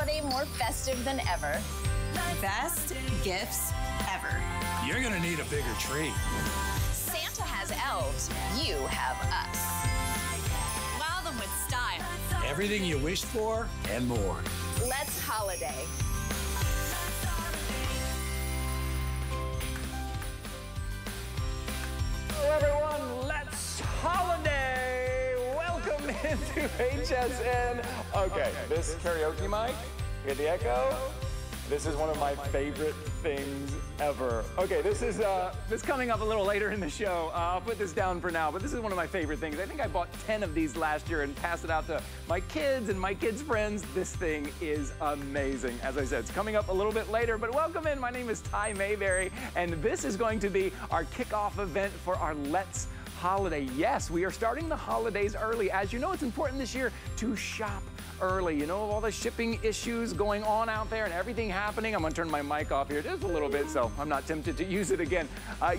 holiday more festive than ever. Best gifts ever. You're gonna need a bigger tree. Santa has elves, you have us. Wow them with style. Everything you wished for and more. Let's holiday. Hello everyone, let's holiday. Welcome into HSN. Okay, this karaoke mic, hear the echo. This is one of my favorite things ever. Okay, this coming up a little later in the show. I'll put this down for now, but this is one of my favorite things. I think I bought 10 of these last year and passed it out to my kids and my kids' friends. This thing is amazing. As I said, it's coming up a little bit later, but welcome in. My name is Ty Mayberry, and this is going to be our kickoff event for our Let's Holiday. Yes, we are starting the holidays early. As you know, it's important this year to shop early. You know, all the shipping issues going on out there and everything happening. I'm gonna turn my mic off here just a little bit so I'm not tempted to use it again.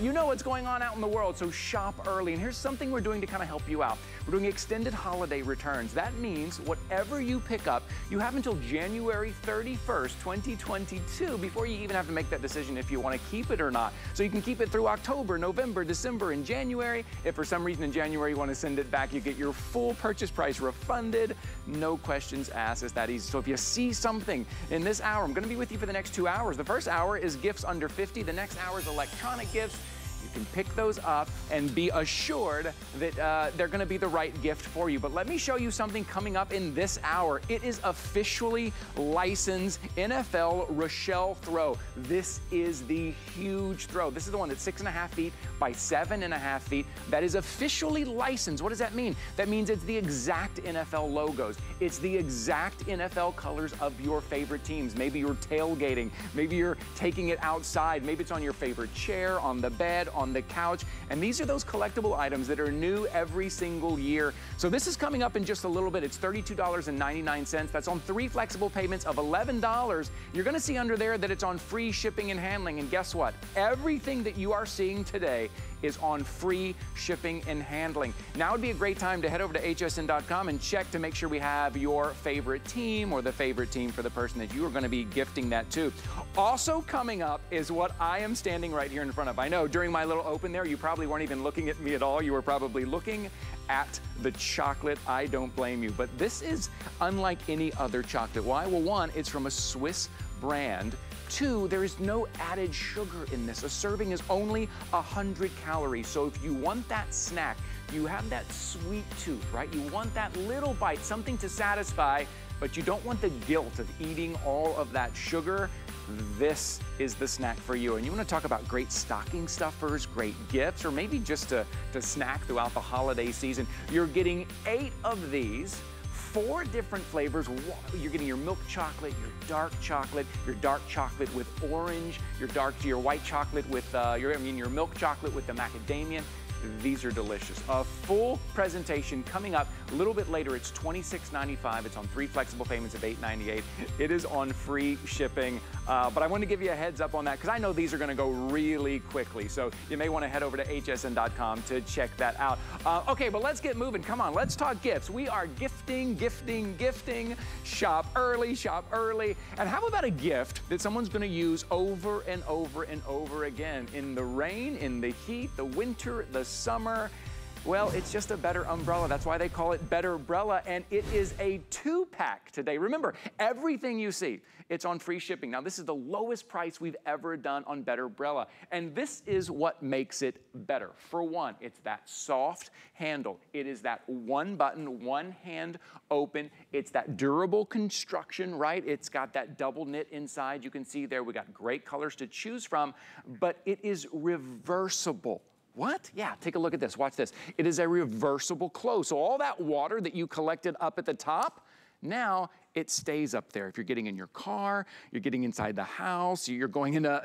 You know what's going on out in the world, so shop early. And here's something we're doing to kind of help you out. We're doing extended holiday returns. That means whatever you pick up, you have until January 31st, 2022 before you even have to make that decision if you want to keep it or not. So you can keep it through October, November, December, and January. If for some reason in January you want to send it back, you get your full purchase price refunded, no question asked. It's that easy. So if you see something in this hour, I'm going to be with you for the next 2 hours. The first hour is gifts under 50. The next hour is electronic gifts. You can pick those up and be assured that they're going to be the right gift for you. But let me show you something coming up in this hour. It is officially licensed NFL Rochelle throw. This is the huge throw. This is the one that's 6.5 feet by 7.5 feet. That is officially licensed. What does that mean? That means it's the exact NFL logos. It's the exact NFL colors of your favorite teams. Maybe you're tailgating. Maybe you're taking it outside. Maybe it's on your favorite chair, on the bed, on the couch. And these are those collectible items that are new every single year. So this is coming up in just a little bit. It's $32.99. That's on 3 flexible payments of $11. You're going to see under there that it's on free shipping and handling. And guess what? Everything that you are seeing today is on free shipping and handling. Now would be a great time to head over to hsn.com and check to make sure we have your favorite team or the favorite team for the person that you are going to be gifting that to. Also coming up is what I am standing right here in front of. I know during my little open there, you probably weren't even looking at me at all. You were probably looking at the chocolate. I don't blame you, but this is unlike any other chocolate. Why? Well, one, it's from a Swiss brand. Two, there is no added sugar in this. A serving is only 100 calories. So if you want that snack, you have that sweet tooth, right? You want that little bite, something to satisfy, but you don't want the guilt of eating all of that sugar. This is the snack for you. And you want to talk about great stocking stuffers, great gifts, or maybe just to snack throughout the holiday season. You're getting 8 of these. 4 different flavors. You're getting your milk chocolate, your dark chocolate, with orange, your white chocolate with your milk chocolate with the macadamia. These are delicious. A full presentation coming up a little bit later. It's $26.95. It's on 3 flexible payments of $8.98. It is on free shipping. But I want to give you a heads up on that because I know these are going to go really quickly. So you may want to head over to hsn.com to check that out. Okay, but let's get moving. Come on, let's talk gifts. We are gifting. Shop early, And how about a gift that someone's going to use over and over and over again in the rain, in the heat, the winter, the summer? Well, it's just a better umbrella. That's why they call it Betterbrella, and it is a 2-pack today. Remember, everything you see, it's on free shipping. Now, this is the lowest price we've ever done on Betterbrella, and this is what makes it better. For one, it's that soft handle. It is that one button, one hand open. It's that durable construction, right? It's got that double knit inside. You can see there, we got great colors to choose from, but it is reversible. What? Yeah, take a look at this. Watch this. It is a reversible close. So all that water that you collected up at the top, now it stays up there. If you're getting in your car, you're getting inside the house, you're going in a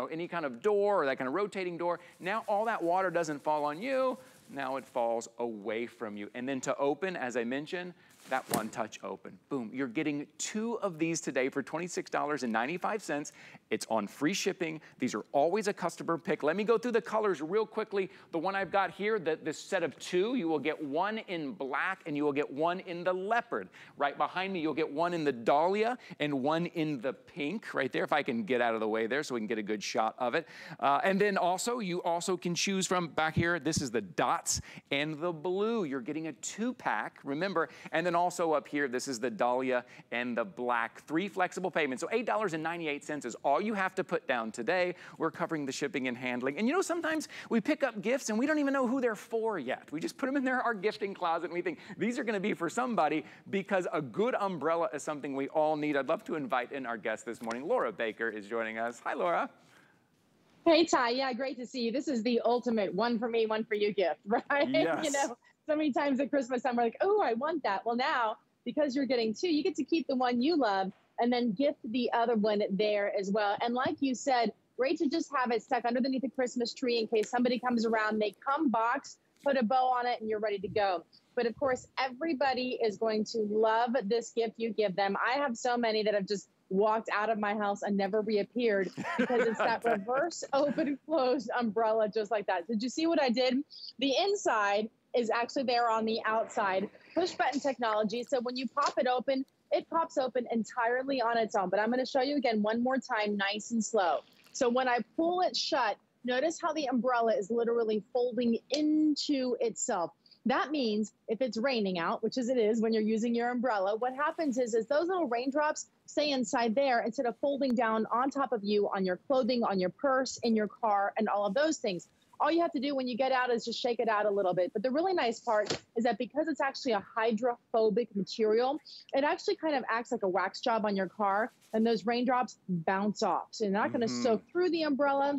any kind of door or that kind of rotating door, now all that water doesn't fall on you. Now it falls away from you. And then to open, as I mentioned, that one touch open. Boom, you're getting two of these today for $26.95. It's on free shipping. These are always a customer pick. Let me go through the colors real quickly. The one I've got here, this set of two, you will get one in black and you will get one in the leopard. Right behind me, you'll get one in the dahlia and one in the pink right there. If I can get out of the way there so we can get a good shot of it. And then also, you also can choose from back here, this is the dots and the blue. You're getting a two-pack, remember. And then also up here, this is the dahlia and the black. Three flexible payments. So $8.98 is all you have to put down today. We're covering the shipping and handling. And you know, sometimes we pick up gifts and we don't even know who they're for yet. We just put them in there, our gifting closet, and we think these are gonna be for somebody, because a good umbrella is something we all need. I'd love to invite in our guest this morning. Laura Baker is joining us. Hi, Laura. Hey, Ty. Yeah, great to see you. This is the ultimate one for me, one for you gift, right? Yes. You know, so many times at Christmas time, we're like, oh, I want that. Well, now, because you're getting two, you get to keep the one you love and then gift the other one there as well. And like you said, great to just have it stuck underneath the Christmas tree in case somebody comes around. They come boxed, put a bow on it, and you're ready to go. But, of course, everybody is going to love this gift you give them. I have so many that have just walked out of my house and never reappeared because it's that reverse open closed umbrella just like that. Did you see what I did? The inside is actually there on the outside. Push button technology. So when you pop it open, it pops open entirely on its own. But I'm going to show you again one more time, nice and slow. So when I pull it shut, notice how the umbrella is literally folding into itself. That means if it's raining out, which is it is when you're using your umbrella, what happens is those little raindrops stay inside there instead of folding down on top of you, on your clothing, on your purse, in your car, and all of those things. All you have to do when you get out is just shake it out a little bit. But the really nice part is that because it's actually a hydrophobic material, it actually kind of acts like a wax job on your car, and those raindrops bounce off. So you're not going to soak through the umbrella,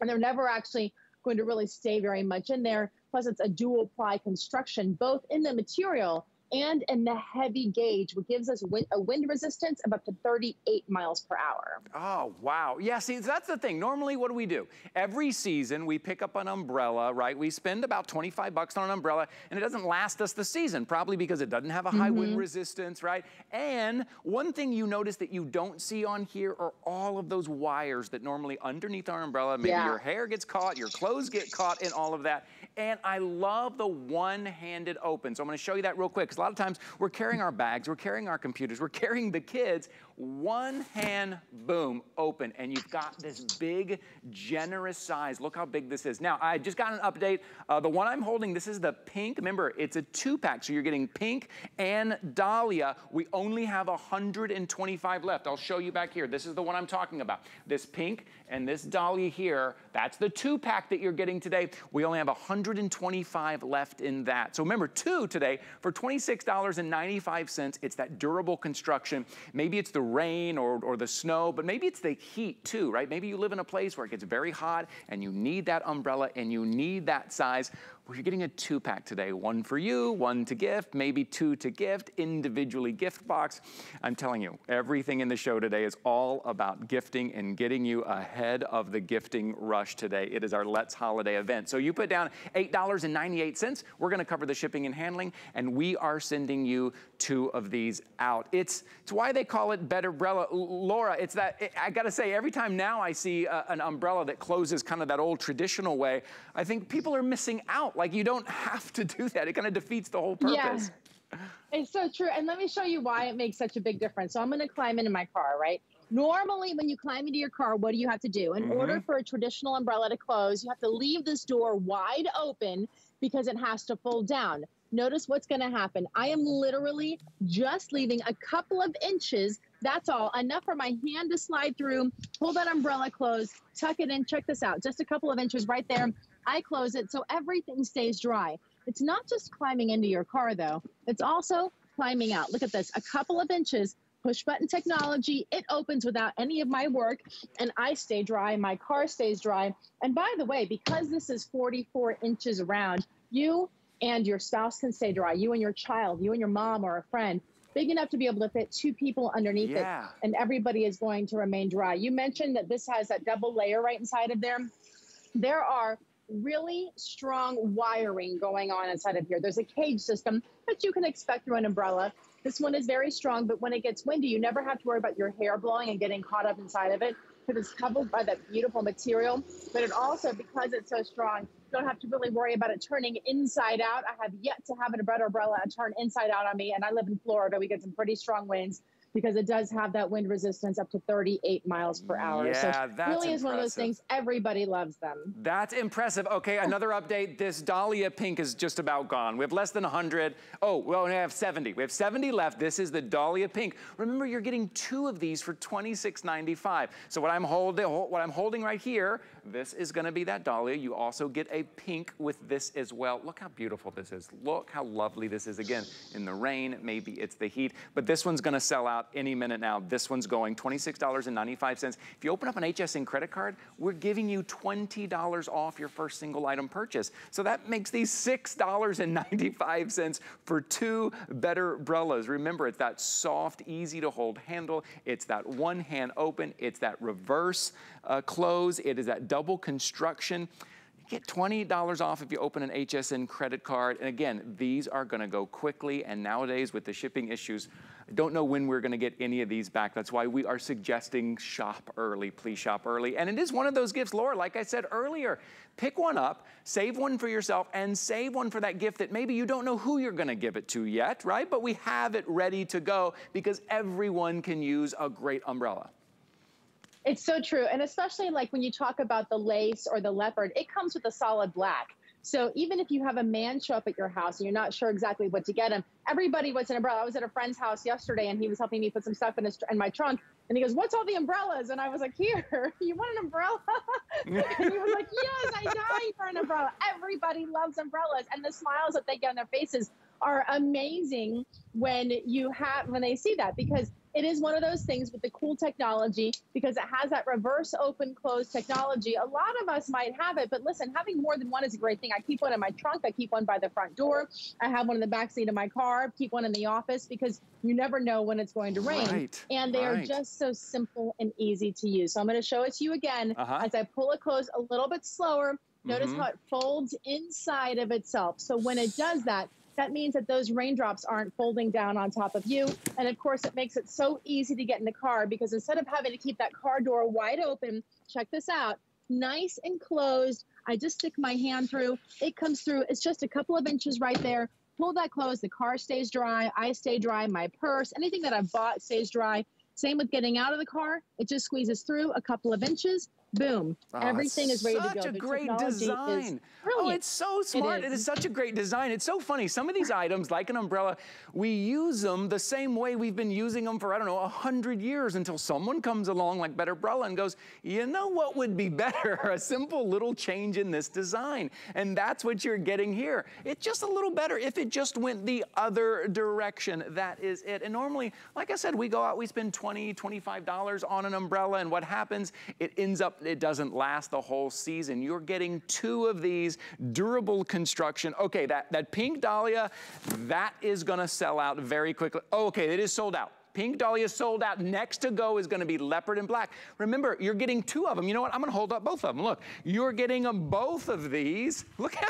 and they're never actually going to really stay very much in there. Plus, it's a dual-ply construction, both in the material and in the heavy gauge, which gives us a wind resistance of up to 38 miles per hour. Oh, wow. Yeah, see, that's the thing. Normally, what do we do? Every season, we pick up an umbrella, right? We spend about 25 bucks on an umbrella, and it doesn't last us the season, probably because it doesn't have a high wind resistance, right? And one thing you notice that you don't see on here are all of those wires that normally underneath our umbrella, maybe your hair gets caught, your clothes get caught in all of that. And I love the one-handed open. So I'm gonna show you that real quick, because a lot of times we're carrying our bags, we're carrying our computers, we're carrying the kids. One hand, boom, open, and you've got this big, generous size. Look how big this is. Now, I just got an update. The one I'm holding, this is the pink. Remember, it's a two-pack, so you're getting pink and dahlia. We only have 125 left. I'll show you back here. This is the one I'm talking about. This pink and this dahlia here, that's the two-pack that you're getting today. We only have 125 left in that. So remember, two today for $26.95. It's that durable construction. Maybe it's the rain or the snow, but maybe it's the heat too, right? Maybe you live in a place where it gets very hot and you need that umbrella and you need that size. Well, you're getting a two-pack today. One for you, one to gift, maybe two to gift, individually gift box. I'm telling you, everything in the show today is all about gifting and getting you ahead of the gifting rush today. It is our Let's Holiday event. So you put down $8.98. We're gonna cover the shipping and handling, and we are sending you two of these out. It's why they call it Betterbrella. Laura, it's that, I gotta say, every time now I see an umbrella that closes kind of that old traditional way, I think people are missing out. Like, you don't have to do that. It kind of defeats the whole purpose. Yeah, it's so true. And let me show you why it makes such a big difference. So I'm gonna climb into my car, right? Normally, when you climb into your car, what do you have to do? In order for a traditional umbrella to close, you have to leave this door wide open because it has to fold down. Notice what's gonna happen. I am literally just leaving a couple of inches, that's all, enough for my hand to slide through, pull that umbrella closed, tuck it in, check this out, just a couple of inches right there. I close it so everything stays dry. It's not just climbing into your car though, it's also climbing out. Look at this, a couple of inches, push button technology, it opens without any of my work, and I stay dry, my car stays dry. And by the way, because this is 44 inches around, you and your spouse can stay dry, you and your child, you and your mom or a friend, big enough to be able to fit two people underneath it, and everybody is going to remain dry. You mentioned that this has that double layer right inside of there. There are really strong wiring going on inside of here. There's a cage system that you can expect through an umbrella. This one is very strong, but when it gets windy, you never have to worry about your hair blowing and getting caught up inside of it, because it's covered by that beautiful material. But it also, because it's so strong, you don't have to really worry about it turning inside out. I have yet to have an umbrella turn inside out on me, and I live in Florida. We get some pretty strong winds, because it does have that wind resistance up to 38 miles per hour. Yeah, so it really impressive. Is one of those things, everybody loves them. That's impressive. Okay, another update. This Dahlia pink is just about gone. We have less than 100. Oh, well, we have 70. We have 70 left. This is the Dahlia pink. Remember, you're getting two of these for $26.95. So what I'm holding right here, this is gonna be that Dahlia. You also get a pink with this as well. Look how beautiful this is. Look how lovely this is. Again, in the rain, maybe it's the heat, but this one's gonna sell out any minute now. This one's going $26.95. If you open up an HSN credit card, we're giving you $20 off your first single item purchase. So that makes these $6.95 for two Betterbrellas. Remember, it's that soft, easy to hold handle. It's that one hand open. It's that reverse close. It is that double construction. Get $20 off if you open an HSN credit card. And again, these are gonna go quickly. And nowadays with the shipping issues, I don't know when we're gonna get any of these back. That's why we are suggesting shop early, please shop early. And it is one of those gifts, Laura, like I said earlier, pick one up, save one for yourself, and save one for that gift that maybe you don't know who you're gonna give it to yet, right? But we have it ready to go because everyone can use a great umbrella. It's so true, and especially like when you talk about the lace or the leopard, it comes with a solid black. So even if you have a man show up at your house and you're not sure exactly what to get him, everybody wants an umbrella. I was at a friend's house yesterday, and he was helping me put some stuff in my trunk, and he goes, "What's all the umbrellas?" And I was like, "Here, you want an umbrella?" And he was like, "Yes, I died for an umbrella." Everybody loves umbrellas, and the smiles that they get on their faces are amazing when they see that, because it is one of those things with the cool technology, because it has that reverse open close technology. A lot of us might have it, but listen, having more than one is a great thing. I keep one in my trunk. I keep one by the front door. I have one in the back seat of my car. Keep one in the office, because you never know when it's going to rain. Right. And they are just so simple and easy to use. So I'm going to show it to you again as I pull it close a little bit slower. Notice how it folds inside of itself. So when it does that, that means that those raindrops aren't folding down on top of you. And of course, it makes it so easy to get in the car, because instead of having to keep that car door wide open, check this out, nice and closed. I just stick my hand through, it comes through. It's just a couple of inches right there. Pull that closed, the car stays dry, I stay dry, my purse, anything that I've bought stays dry. Same with getting out of the car, it just squeezes through a couple of inches. Boom, everything is ready to go. Such a great design. Oh, it's so smart. It is such a great design. It's so funny. Some of these items, like an umbrella, we use them the same way we've been using them for, I don't know, 100 years, until someone comes along like Betterbrella and goes, you know what would be better? A simple little change in this design. And that's what you're getting here. It's just a little better if it just went the other direction. That is it. And normally, like I said, we go out, we spend $20, $25 on an umbrella, and what happens? It ends up, it doesn't last the whole season. You're getting two of these, durable construction. Okay, that pink Dahlia, that is gonna sell out very quickly. Oh, okay, it is sold out. Pink Dahlia sold out. Next to go is gonna be leopard and black. Remember, you're getting two of them. You know what? I'm gonna hold up both of them. Look, you're getting them both of these. Look how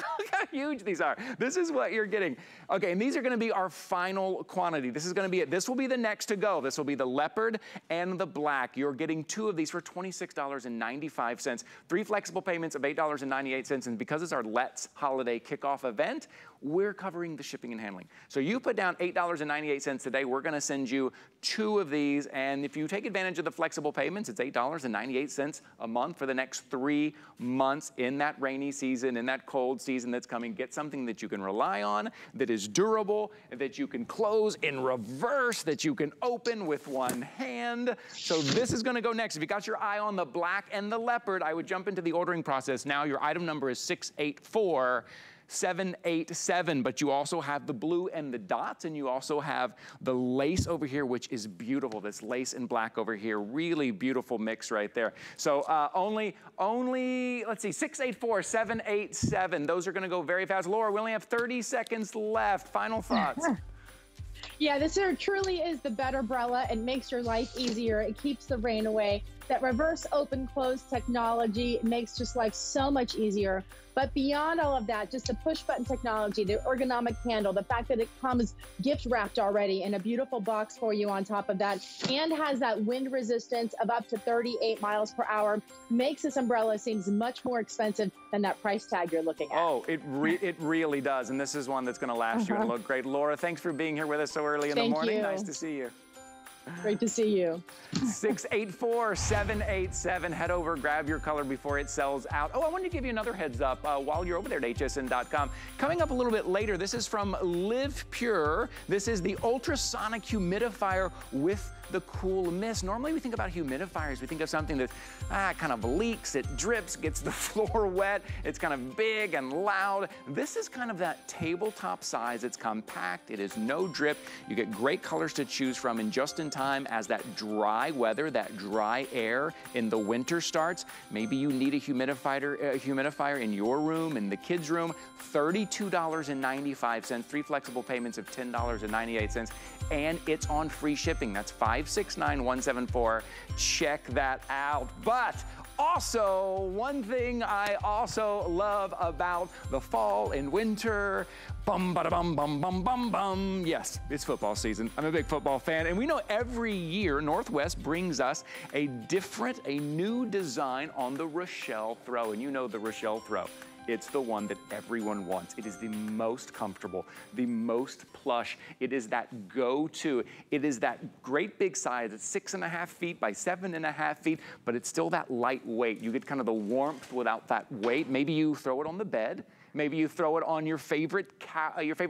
huge these are. This is what you're getting. Okay, and these are gonna be our final quantity. This is gonna be it. This will be the next to go. This will be the leopard and the black. You're getting two of these for $26.95. Three flexible payments of $8.98. And because it's our Let's Holiday Kickoff event, we're covering the shipping and handling. So you put down $8.98 today, we're gonna send you two of these, and if you take advantage of the flexible payments, it's $8.98 a month for the next 3 months in that rainy season, in that cold season that's coming. Get something that you can rely on, that is durable, that you can close in reverse, that you can open with one hand. So this is gonna go next. If you got your eye on the black and the leopard, I would jump into the ordering process now. Your item number is 684-787, but you also have the blue and the dots, and you also have the lace over here, which is beautiful. This lace and black over here, really beautiful mix right there. So only let's see, 684-787. Those are gonna go very fast. Laura, we only have 30 seconds left. Final thoughts. Yeah, this here truly is the Betterbrella. It makes your life easier. It keeps the rain away. That reverse open-close technology makes just life so much easier. But beyond all of that, just the push-button technology, the ergonomic handle, the fact that it comes gift-wrapped already in a beautiful box for you on top of that, and has that wind resistance of up to 38 miles per hour, makes this umbrella seems much more expensive than that price tag you're looking at. Oh, it really does. And this is one that's going to last you and look great. Laura, thanks for being here with us so early in the morning. Thank you. Nice to see you. Great to see you. 684-787. Head over, grab your color before it sells out. Oh, I wanted to give you another heads up while you're over there at hsn.com. Coming up a little bit later, this is from LivPure. This is the ultrasonic humidifier with the cool mist. Normally we think about humidifiers, we think of something that kind of leaks, it drips, gets the floor wet, it's kind of big and loud. This is kind of that tabletop size. It's compact, it is no drip. You get great colors to choose from, and just in time as that dry weather, that dry air in the winter starts. Maybe you need a humidifier in your room, in the kids' room. $32.95, 3 flexible payments of $10.98, and it's on free shipping. That's 569-174. Check that out. But also, one thing I also love about the fall and winter, bum, bada, bum, bum, bum, bum, bum. Yes, it's football season. I'm a big football fan, and we know every year Northwest brings us a different, a new design on the Rochelle throw, and you know the Rochelle throw. It's the one that everyone wants. It is the most comfortable, the most plush. It is that go-to. It is that great big size. It's 6.5 feet by 7.5 feet, but it's still that lightweight. You get kind of the warmth without that weight. Maybe you throw it on the bed. Maybe you throw it on your favorite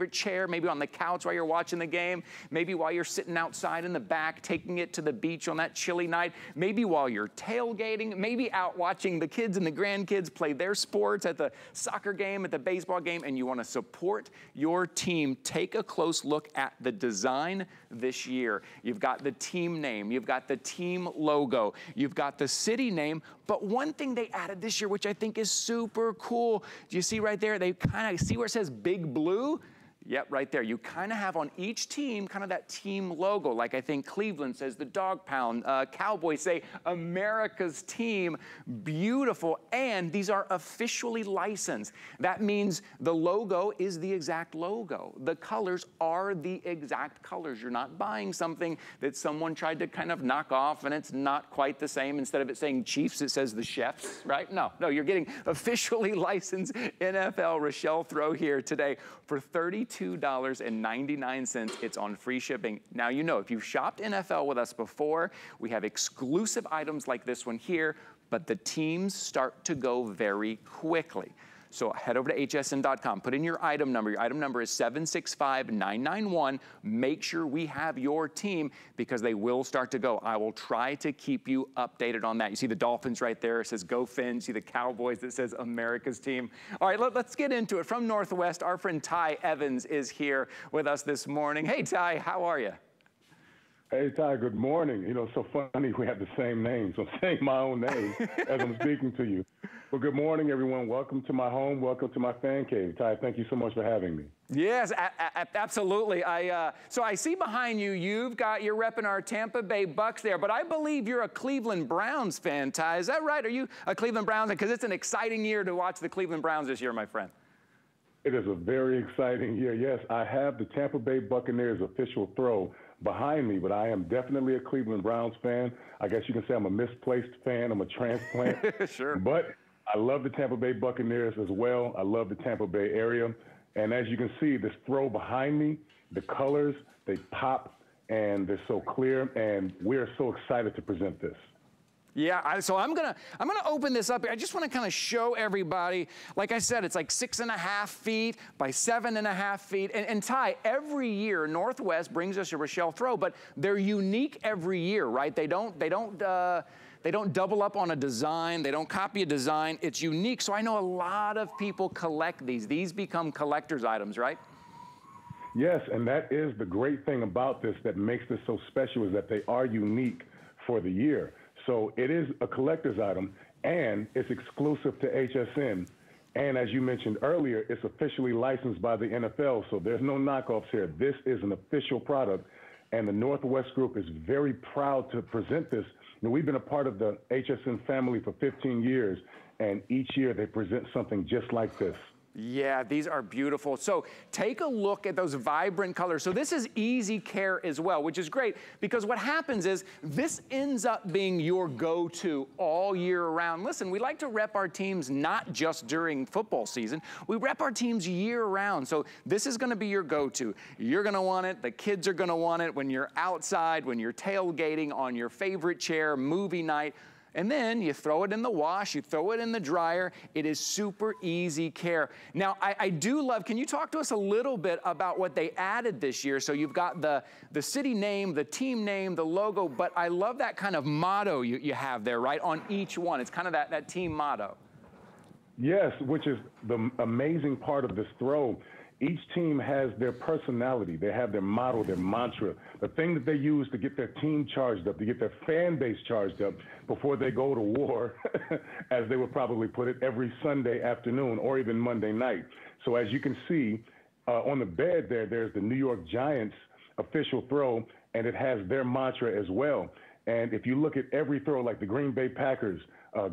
chair, maybe on the couch while you're watching the game, maybe while you're sitting outside in the back, taking it to the beach on that chilly night, maybe while you're tailgating, maybe out watching the kids and the grandkids play their sports at the soccer game, at the baseball game, and you want to support your team. Take a close look at the design this year. You've got the team name, you've got the team logo, you've got the city name, but one thing they added this year, which I think is super cool, do you see right there? They kind of see where it says Big Blue? Yep, right there. You kind of have on each team kind of that team logo. Like I think Cleveland says the Dog Pound. Cowboys say America's Team. Beautiful. And these are officially licensed. That means the logo is the exact logo. The colors are the exact colors. You're not buying something that someone tried to kind of knock off and it's not quite the same. Instead of it saying Chiefs, it says the Chefs, right? No, you're getting officially licensed NFL Rochelle throw here today for $32.99. It's on free shipping. Now, you know, if you've shopped NFL with us before, we have exclusive items like this one here, but the teams start to go very quickly. So head over to hsn.com, put in your item number. Your item number is 765-991. Make sure we have your team because they will start to go. I will try to keep you updated on that. You see the Dolphins right there, it says Go Fins. You see the Cowboys that says America's Team. All right, let's get into it. From Northwest, our friend Ty Evans is here with us this morning. Hey Ty, how are you? Hey Ty, good morning. You know, it's so funny we have the same name, so I'm saying my own name as I'm speaking to you. Well, good morning, everyone. Welcome to my home. Welcome to my fan cave. Ty, thank you so much for having me. Yes, absolutely. So I see behind you, you're repping our Tampa Bay Bucks there, but I believe you're a Cleveland Browns fan, Ty. Is that right? Are you a Cleveland Browns fan? Because it's an exciting year to watch the Cleveland Browns this year, my friend. It is a very exciting year. Yes, I have the Tampa Bay Buccaneers official throw behind me, but I am definitely a Cleveland Browns fan. I guess you can say I'm a misplaced fan. I'm a transplant. Sure. But I love the Tampa Bay Buccaneers as well. I love the Tampa Bay area. And as you can see, this throw behind me, the colors, they pop, and they're so clear, and we are so excited to present this. Yeah, so I'm gonna open this up. I just want to kind of show everybody. Like I said, it's like 6.5 feet by 7.5 feet. And Ty, every year Northwest brings us a Rochelle throw, but they're unique every year, right? They don't double up on a design. They don't copy a design. It's unique. So I know a lot of people collect these. These become collector's items, right? Yes, and that is the great thing about this that makes this so special is that they are unique for the year. So it is a collector's item, and it's exclusive to HSN. And as you mentioned earlier, it's officially licensed by the NFL, so there's no knockoffs here. This is an official product, and the Northwest Group is very proud to present this. Now, we've been a part of the HSN family for 15 years, and each year they present something just like this. Yeah, these are beautiful. So take a look at those vibrant colors. So this is easy care as well, which is great because what happens is this ends up being your go-to all year round. Listen, we like to rep our teams not just during football season. We rep our teams year round. So this is going to be your go-to. You're going to want it. The kids are going to want it when you're outside, when you're tailgating on your favorite chair, movie night. And then you throw it in the wash, you throw it in the dryer. It is super easy care. Now, I do love, can you talk to us a little bit about what they added this year? So you've got the city name, the team name, the logo, but I love that kind of motto you have there, right, on each one. It's kind of that team motto. Yes, which is the amazing part of this throw. Each team has their personality. They have their motto, their mantra, the thing that they use to get their team charged up, to get their fan base charged up before they go to war, as they would probably put it, every Sunday afternoon or even Monday night. So as you can see on the bed there, there's the New York Giants official throw, and it has their mantra as well. And if you look at every throw, like the Green Bay Packers,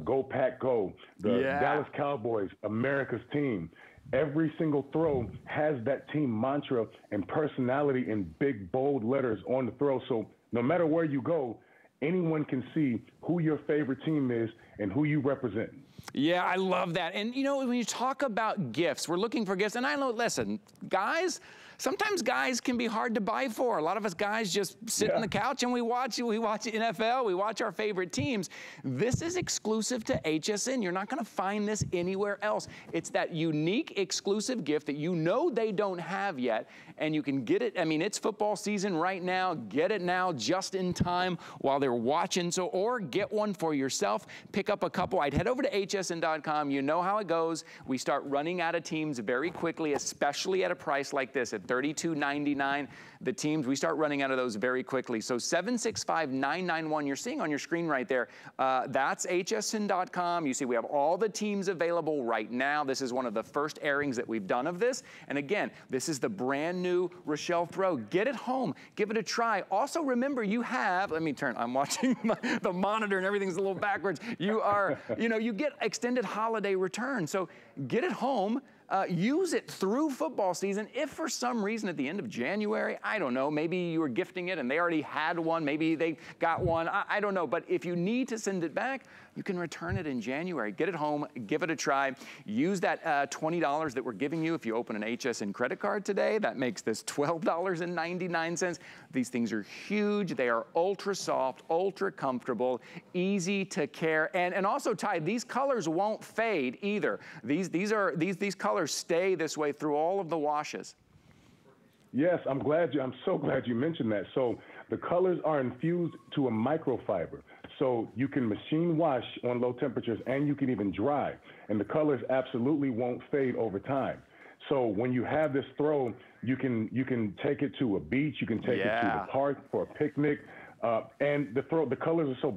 Go Pack Go, the Dallas Cowboys, America's team, every single throw has that team mantra and personality in big, bold letters on the throw. So no matter where you go, anyone can see who your favorite team is and who you represent. Yeah, I love that. And, you know, when you talk about gifts, we're looking for gifts. And I know, listen, guys, sometimes guys can be hard to buy for. A lot of us guys just sit on the couch and we watch NFL, we watch our favorite teams. This is exclusive to HSN. You're not going to find this anywhere else. It's that unique, exclusive gift that you know they don't have yet, and you can get it. I mean, it's football season right now. Get it now, just in time while they're watching. So, or get one for yourself. Pick up a couple. I'd head over to hsn.com. You know how it goes. We start running out of teams very quickly, especially at a price like this. $32.99, the teams, we start running out of those very quickly. So 765-991, you're seeing on your screen right there. That's hsn.com. You see we have all the teams available right now. This is one of the first airings that we've done of this. And again, this is the brand new Rochelle throw. Get it home. Give it a try. Also remember you have, let me turn, I'm watching the monitor and everything's a little backwards. You are, you know, you get extended holiday return. So get it home. Use it through football season. If for some reason at the end of January, I don't know, maybe you were gifting it and they already had one, maybe they got one, I don't know. But if you need to send it back, you can return it in January. Get it home, give it a try. Use that $20 that we're giving you if you open an HSN credit card today. That makes this $12.99. These things are huge. They are ultra soft, ultra comfortable, easy to care. And also, Ty, these colors won't fade either. These colors stay this way through all of the washes. Yes, I'm so glad you mentioned that. So the colors are infused to a microfiber. So you can machine wash on low temperatures and you can even dry. And the colors absolutely won't fade over time. So when you have this throw, you can take it to a beach, you can take it to the park for a picnic. And the colors are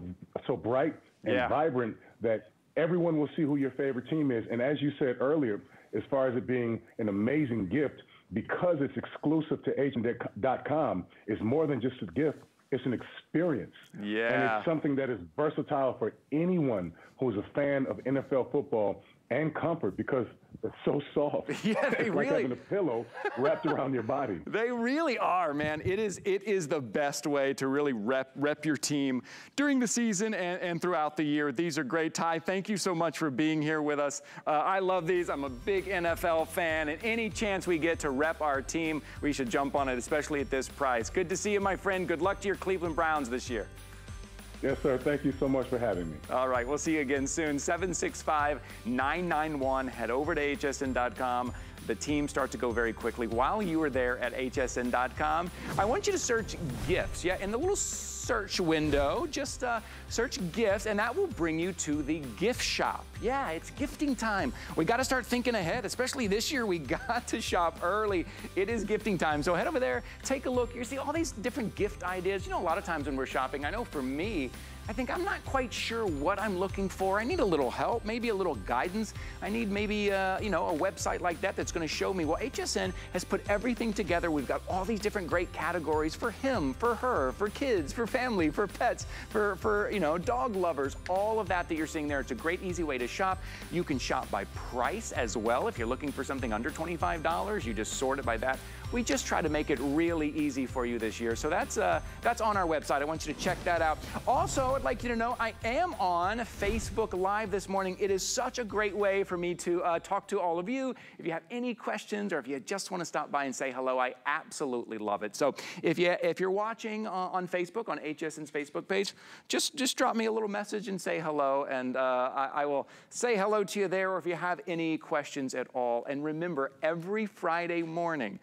so bright and vibrant that everyone will see who your favorite team is. And as you said earlier, as far as it being an amazing gift, because it's exclusive to hsn.com, it's more than just a gift, it's an experience. Yeah. And it's something that is versatile for anyone who's a fan of NFL football and comfort, because they're so soft. Yeah, they it's really like having a pillow wrapped around your body. They really are, man. It is the best way to really rep your team during the season and throughout the year. These are great. Ty, thank you so much for being here with us. I love these. I'm a big NFL fan, and any chance we get to rep our team, we should jump on it, especially at this price. Good to see you, my friend. Good luck to your Cleveland Browns this year. Yes, sir. Thank you so much for having me. All right. We'll see you again soon. 765-991. Head over to hsn.com. The teams start to go very quickly. While you are there at hsn.com, I want you to search gifts. Yeah, and the little search window. Just search gifts, and that will bring you to the gift shop. Yeah, it's gifting time. We got to start thinking ahead, especially this year. We got to shop early. It is gifting time. So head over there, take a look. You see all these different gift ideas. You know, a lot of times when we're shopping, I know for me, I think I'm not quite sure what I'm looking for. I need a little help, maybe a little guidance. I need maybe, you know, a website like that that's going to show me. Well, HSN has put everything together. We've got all these different great categories for him, for her, for kids, for family, for pets, for you know, dog lovers, all of that that you're seeing there. It's a great, easy way to shop. You can shop by price as well. If you're looking for something under $25, you just sort it by that. We just try to make it really easy for you this year. So that's on our website. I want you to check that out. Also, I'd like you to know I am on Facebook Live this morning. It is such a great way for me to talk to all of you. If you have any questions or if you just want to stop by and say hello, I absolutely love it. So if you're watching on Facebook, on HSN's Facebook page, just drop me a little message and say hello, and I will say hello to you there, or if you have any questions at all. And remember, every Friday morning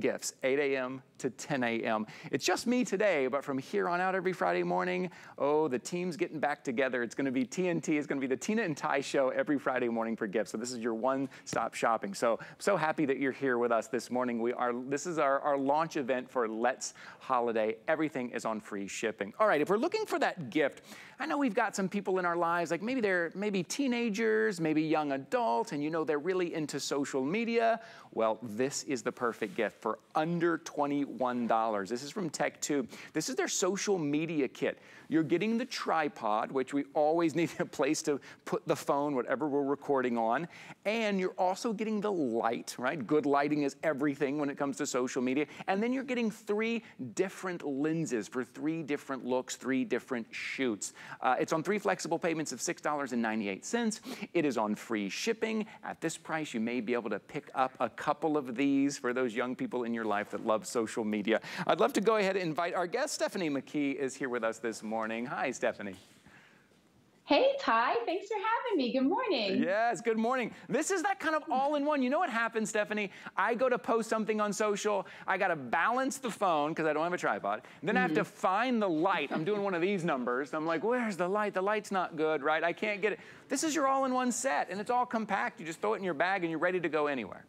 gifts, 8 a.m. to 10 a.m. It's just me today, but from here on out every Friday morning, oh, the team's getting back together. It's going to be TNT. It's going to be the Tina and Ty show every Friday morning for gifts. So this is your one-stop shopping. So I'm so happy that you're here with us this morning. This is our launch event for Let's Holiday. Everything is on free shipping. All right, if we're looking for that gift, I know we've got some people in our lives, like maybe they're teenagers, maybe young adults, and you know they're really into social media. Well, this is the perfect gift for under $21. This is from TechTube. This is their social media kit. You're getting the tripod, which we always need a place to put the phone, whatever we're recording on. And you're also getting the light, right? Good lighting is everything when it comes to social media. And then you're getting 3 different lenses for 3 different looks, 3 different shoots. It's on 3 flexible payments of $6.98. It is on free shipping. At this price, you may be able to pick up a couple of these for those young people in your life that love social media. I'd love to go ahead and invite our guest. Stephanie McKee is here with us this morning. Hi, Stephanie. Hey, Ty. Thanks for having me. Good morning. Yes, good morning. This is that kind of all-in-one. You know what happens, Stephanie? I go to post something on social. I got to balance the phone because I don't have a tripod. Then I have to find the light. I'm doing one of these numbers. I'm like, where's the light? The light's not good, right? I can't get it. This is your all-in-one set, and it's all compact. You just throw it in your bag, and you're ready to go anywhere.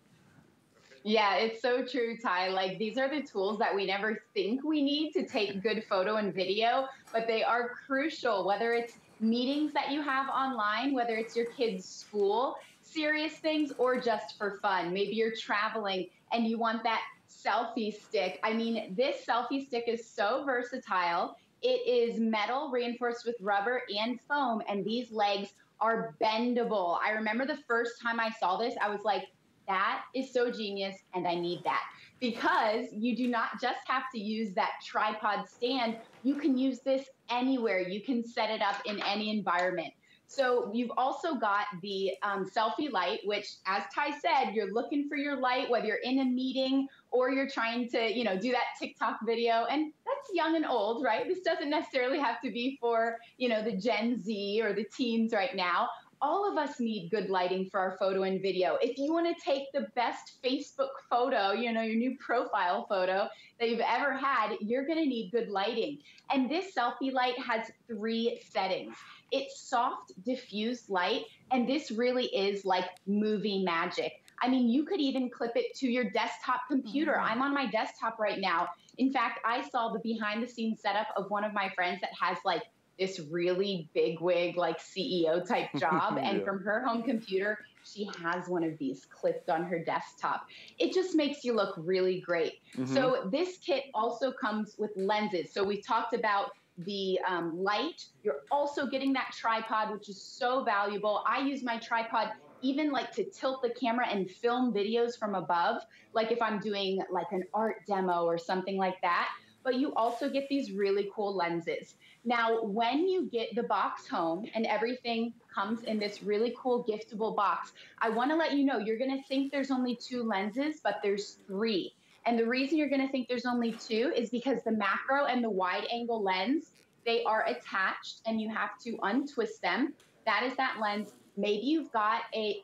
Yeah, it's so true, Ty. Like, these are the tools that we never think we need to take good photo and video, but they are crucial, whether it's meetings that you have online, whether it's your kids' school, serious things, or just for fun. Maybe you're traveling and you want that selfie stick. I mean, this selfie stick is so versatile. It is metal reinforced with rubber and foam, and these legs are bendable. I remember the first time I saw this, I was like, that is so genius, and I need that, because you do not just have to use that tripod stand. You can use this anywhere. You can set it up in any environment. So you've also got the selfie light, which, as Ty said, you're looking for your light, whether you're in a meeting or you're trying to, you know, do that TikTok video. And that's young and old, right? This doesn't necessarily have to be for, you know, the Gen Z or the teens right now. All of us need good lighting for our photo and video. If you want to take the best Facebook photo, you know, your new profile photo that you've ever had, you're going to need good lighting. And this selfie light has 3 settings. It's soft, diffused light, and this really is like movie magic. I mean, you could even clip it to your desktop computer. I'm on my desktop right now. In fact, I saw the behind-the-scenes setup of one of my friends that has like this really big wig, like CEO type job. Yeah. And from her home computer, she has one of these clipped on her desktop. It just makes you look really great. So this kit also comes with lenses. So we talked about the light. You're also getting that tripod, which is so valuable. I use my tripod even like to tilt the camera and film videos from above, like if I'm doing like an art demo or something like that. But you also get these really cool lenses. Now, when you get the box home and everything comes in this really cool giftable box, I want to let you know, you're going to think there's only 2 lenses, but there's 3. And the reason you're going to think there's only 2 is because the macro and the wide angle lens, they are attached and you have to untwist them. That is that lens. Maybe you've got a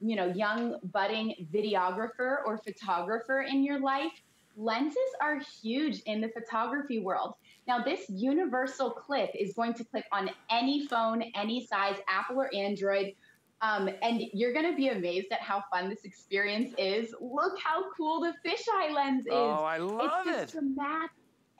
you know, young budding videographer or photographer in your life. Lenses are huge in the photography world. Now, this universal clip is going to clip on any phone, any size, Apple or Android, and you're going to be amazed at how fun this experience is. Look how cool the fisheye lens is. Oh, I love it. It's just dramatic.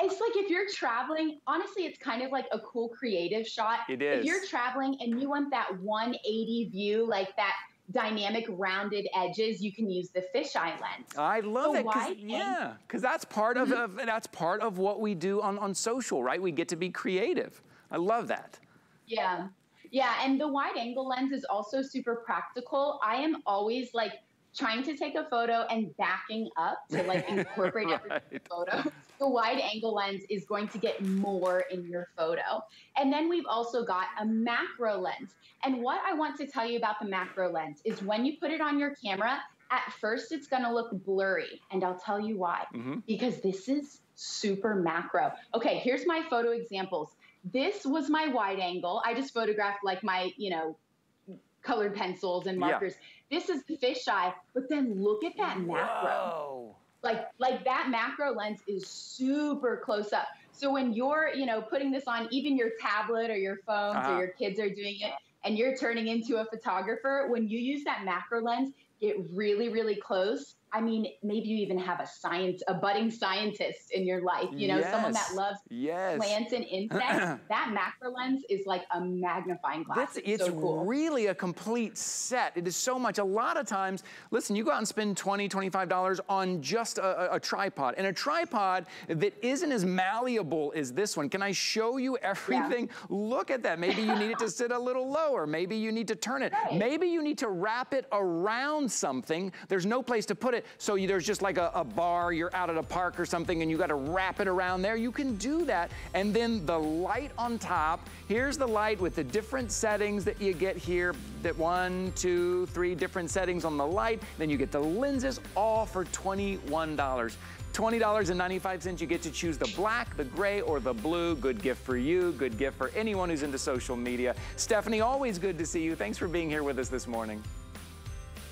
It's like if you're traveling, honestly, it's kind of like a cool creative shot. It is. If you're traveling and you want that 180 view, like that dynamic rounded edges, you can use the fisheye lens. I love it. Yeah, because that's part of that's part of what we do on social, right? We get to be creative. I love that. Yeah, yeah, and the wide angle lens is also super practical. I am always like trying to take a photo and backing up to like incorporate everything in the photo. The wide angle lens is going to get more in your photo. And then we've also got a macro lens. And what I want to tell you about the macro lens is when you put it on your camera, at first it's gonna look blurry. And I'll tell you why, because this is super macro. Okay, here's my photo examples. This was my wide angle. I just photographed like my, you know, colored pencils and markers. Yeah. This is the fisheye, but then look at that macro. Whoa. Like that macro lens is super close up. So when you're, you know, putting this on even your tablet or your phones or your kids are doing it and you're turning into a photographer, when you use that macro lens, get really, really close. I mean, maybe you even have a budding scientist in your life, you know, someone that loves plants and insects. That macro lens is like a magnifying glass. It's so cool. Really a complete set. It is so much. A lot of times, listen, you go out and spend $20, $25 on just a tripod, and a tripod that isn't as malleable as this one. Can I show you everything? Yeah. Look at that. Maybe you need it to sit a little lower. Maybe you need to turn it. Right. Maybe you need to wrap it around something. There's no place to put it. So there's just like a bar, you're out at a park or something and you got to wrap it around there. You can do that. And then the light on top, here's the light with the different settings that you get here, that 1, 2, 3 different settings on the light. Then you get the lenses all for $21. $20.95, you get to choose the black, the gray, or the blue. Good gift for you, good gift for anyone who's into social media. Stephanie, always good to see you. Thanks for being here with us this morning.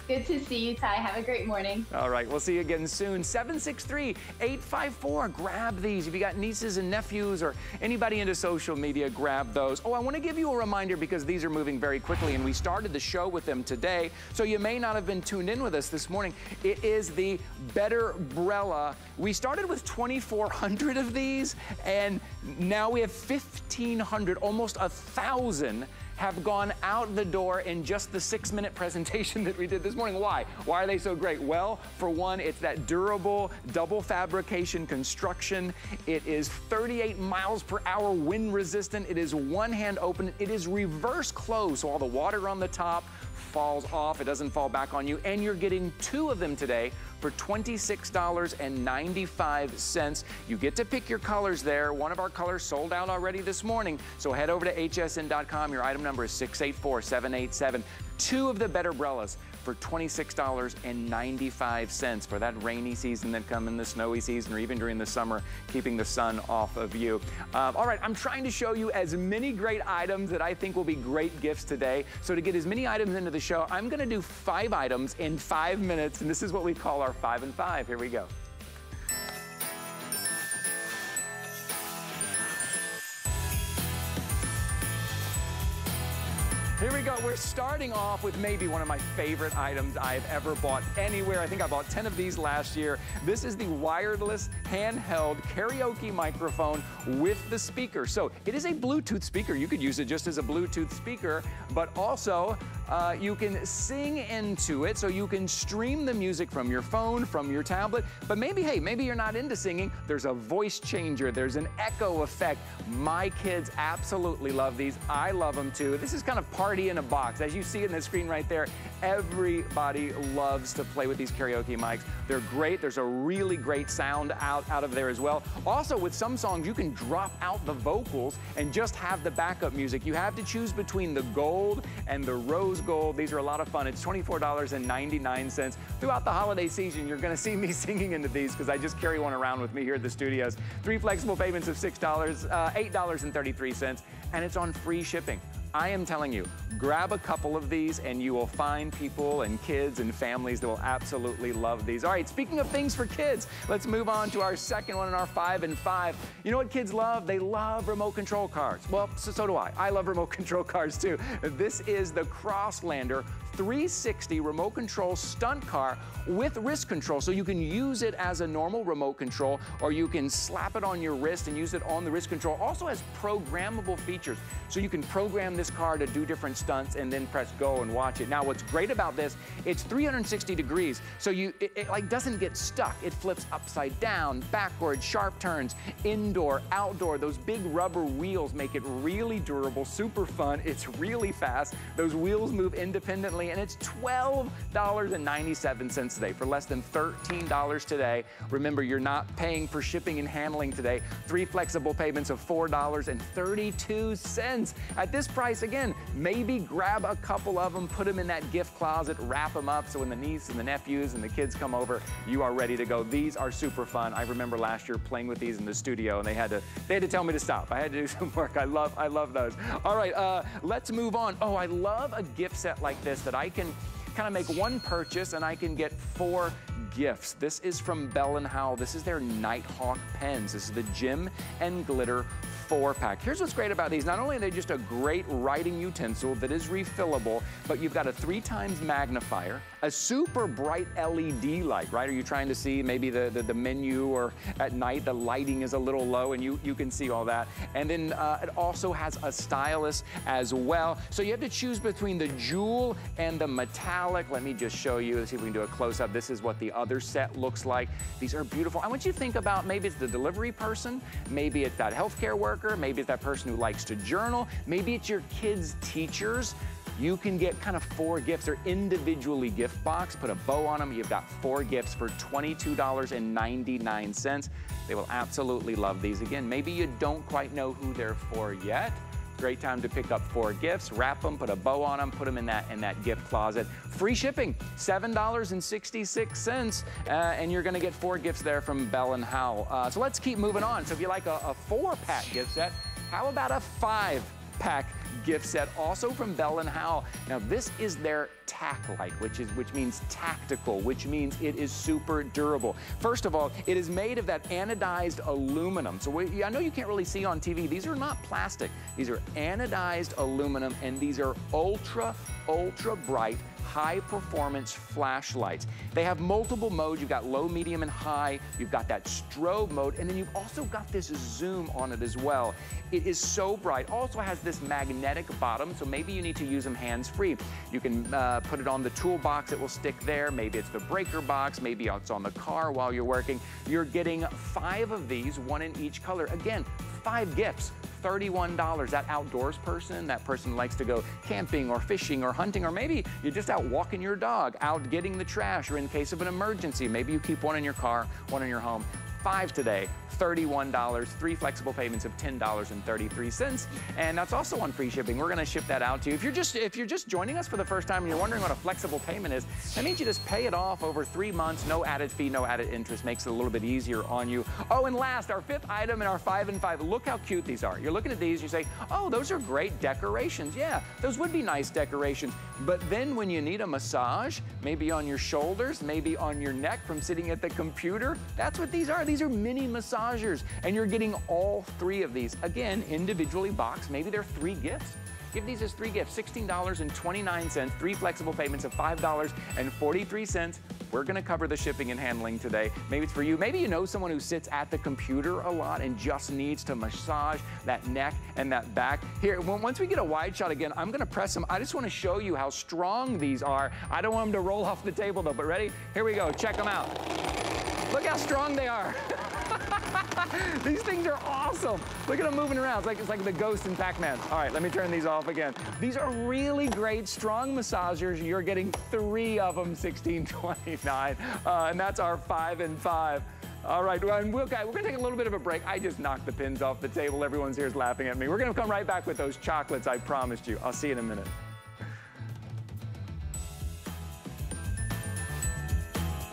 Good to see you, Ty. Have a great morning. All right, we'll see you again soon. 763-854. Grab these. If you got nieces and nephews or anybody into social media, grab those. Oh, I want to give you a reminder because these are moving very quickly, and we started the show with them today, so you may not have been tuned in with us this morning. It is the Betterbrella. We started with 2,400 of these, and now we have 1,500, almost 1,000. Have gone out the door in just the 6-minute presentation that we did this morning. Why? Why are they so great? Well, for one, it's that durable double fabrication construction. It is 38 miles per hour wind resistant. It is one hand open. It is reverse close, so all the water on the top falls off. It doesn't fall back on you. And you're getting 2 of them today for $26.95. You get to pick your colors there. One of our colors sold out already this morning. So head over to hsn.com. Your item number is 684787. 2 of the Betterbrellas for $26.95 for that rainy season that come in the snowy season, or even during the summer, keeping the sun off of you. All right, I'm trying to show you as many great items that I think will be great gifts today. So to get as many items into the show, I'm gonna do 5 items in 5 minutes, and this is what we call our 5 and 5. Here we go. Here we go. We're starting off with maybe one of my favorite items I've ever bought anywhere. I think I bought 10 of these last year. This is the wireless handheld karaoke microphone with the speaker. So it is a Bluetooth speaker. You could use it just as a Bluetooth speaker, but also you can sing into it, so you can stream the music from your phone, from your tablet. But maybe, hey, maybe you're not into singing. There's a voice changer. There's an echo effect. My kids absolutely love these. I love them too. This is kind of part in a box. As you see in the screen right there, everybody loves to play with these karaoke mics. They're great. There's a really great sound out of there as well. Also, with some songs, you can drop out the vocals and just have the backup music. You have to choose between the gold and the rose gold. These are a lot of fun. It's $24.99. Throughout the holiday season, you're going to see me singing into these because I just carry one around with me here at the studios. 3 flexible payments of $8.33, and it's on free shipping. I am telling you, grab a couple of these and you will find people and kids and families that will absolutely love these. All right, speaking of things for kids, let's move on to our second one in our 5 and 5. You know what kids love? They love remote control cars. Well, so do I. I love remote control cars too. This is the Crosslander 360 remote control stunt car with wrist control. So you can use it as a normal remote control, or you can slap it on your wrist and use it on the wrist control. Also has programmable features. So you can program this car to do different stunts and then press go and watch it. Now what's great about this, it's 360 degrees. So it like doesn't get stuck. It flips upside down, backwards, sharp turns, indoor, outdoor. Those big rubber wheels make it really durable, super fun. It's really fast. Those wheels move independently, and it's $12.97 today for less than $13 today. Remember, you're not paying for shipping and handling today. 3 flexible payments of $4.32. At this price, again, maybe grab a couple of them, put them in that gift closet, wrap them up so when the niece and the nephews and the kids come over, you are ready to go. These are super fun. I remember last year playing with these in the studio, and they had to tell me to stop. I had to do some work. I love those. All right, let's move on. Oh, I love a gift set like this that I can kind of make one purchase and I can get 4 gifts. This is from Bell and Howell. This is their Nighthawk pens. This is the Gem and Glitter 4-pack. Here's what's great about these. Not only are they just a great writing utensil that is refillable, but you've got a 3x magnifier, a super bright LED light, right? Are you trying to see maybe the menu, or at night the lighting is a little low and you can see all that. And then it also has a stylus as well. So you have to choose between the jewel and the metallic. Let me just show you. Let's see if we can do a close-up. This is what the other set looks like. These are beautiful. I want you to think about, maybe it's the delivery person, maybe it's that healthcare worker, maybe it's that person who likes to journal, maybe it's your kids' teachers. You can get kind of 4 gifts. They're individually gift boxed. Put a bow on them. You've got 4 gifts for $22.99. They will absolutely love these. Again, maybe you don't quite know who they're for yet. Great time to pick up 4 gifts, wrap them, put a bow on them, put them in that gift closet. Free shipping, $7.66, and you're gonna get 4 gifts there from Bell and Howell. So let's keep moving on. So if you like a 4-pack gift set, how about a 5-pack gift set, also from Bell and Howell? Now this is their TacLite, which means tactical, which means it is super durable. First of all, it is made of that anodized aluminum. So I know you can't really see on TV, these are not plastic. These are anodized aluminum, and these are ultra, ultra bright, high-performance flashlights. They have multiple modes. You've got low, medium, and high. You've got that strobe mode, and then you've also got this zoom on it as well. It is so bright. Also has this magnetic bottom, so maybe you need to use them hands-free. You can put it on the toolbox. It will stick there. Maybe it's the breaker box. Maybe it's on the car while you're working. You're getting 5 of these, 1 in each color. Again, 5 gifts. $31. That outdoors person, that person likes to go camping or fishing or hunting, or maybe you're just out walking your dog, out getting the trash, or in case of an emergency, maybe you keep 1 in your car, 1 in your home. 5 today, $31, 3 flexible payments of $10.33, and that's also on free shipping. We're gonna ship that out to you. If you're just joining us for the first time and you're wondering what a flexible payment is, that means you just pay it off over 3 months, no added fee, no added interest, makes it a little bit easier on you. Oh, and last, our 5th item in our 5 and 5, look how cute these are. You're looking at these, you say, oh, those are great decorations. Yeah, those would be nice decorations, but then when you need a massage, maybe on your shoulders, maybe on your neck from sitting at the computer, that's what these are. These are mini massagers, and you're getting all 3 of these. Again, individually boxed. Maybe they're 3 gifts. Give these as 3 gifts, $16.29, 3 flexible payments of $5.43. We're gonna cover the shipping and handling today. Maybe it's for you. Maybe you know someone who sits at the computer a lot and just needs to massage that neck and that back. Here, once we get a wide shot again, I'm gonna press them. I just wanna show you how strong these are. I don't want them to roll off the table though, but ready? Here we go, check them out. Look how strong they are. These things are awesome. Look at them moving around. It's like the ghost in Pac-Man. All right, let me turn these off again. These are really great, strong massagers. You're getting 3 of them, $16.29. And that's our 5 and 5. All right, well, and we're gonna take a little bit of a break. I just knocked the pins off the table. Everyone's here is laughing at me. We're gonna come right back with those chocolates I promised you. I'll see you in a minute.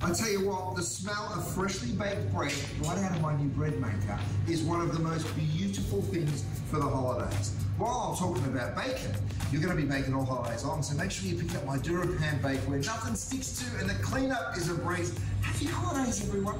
I'll tell you what, the smell of freshly baked bread right out of my new bread maker is one of the most beautiful things for the holidays. While I'm talking about bacon, you're going to be baking all holidays long, so make sure you pick up my DuraPan bake where nothing sticks to and the cleanup is a breeze. Happy holidays, everyone.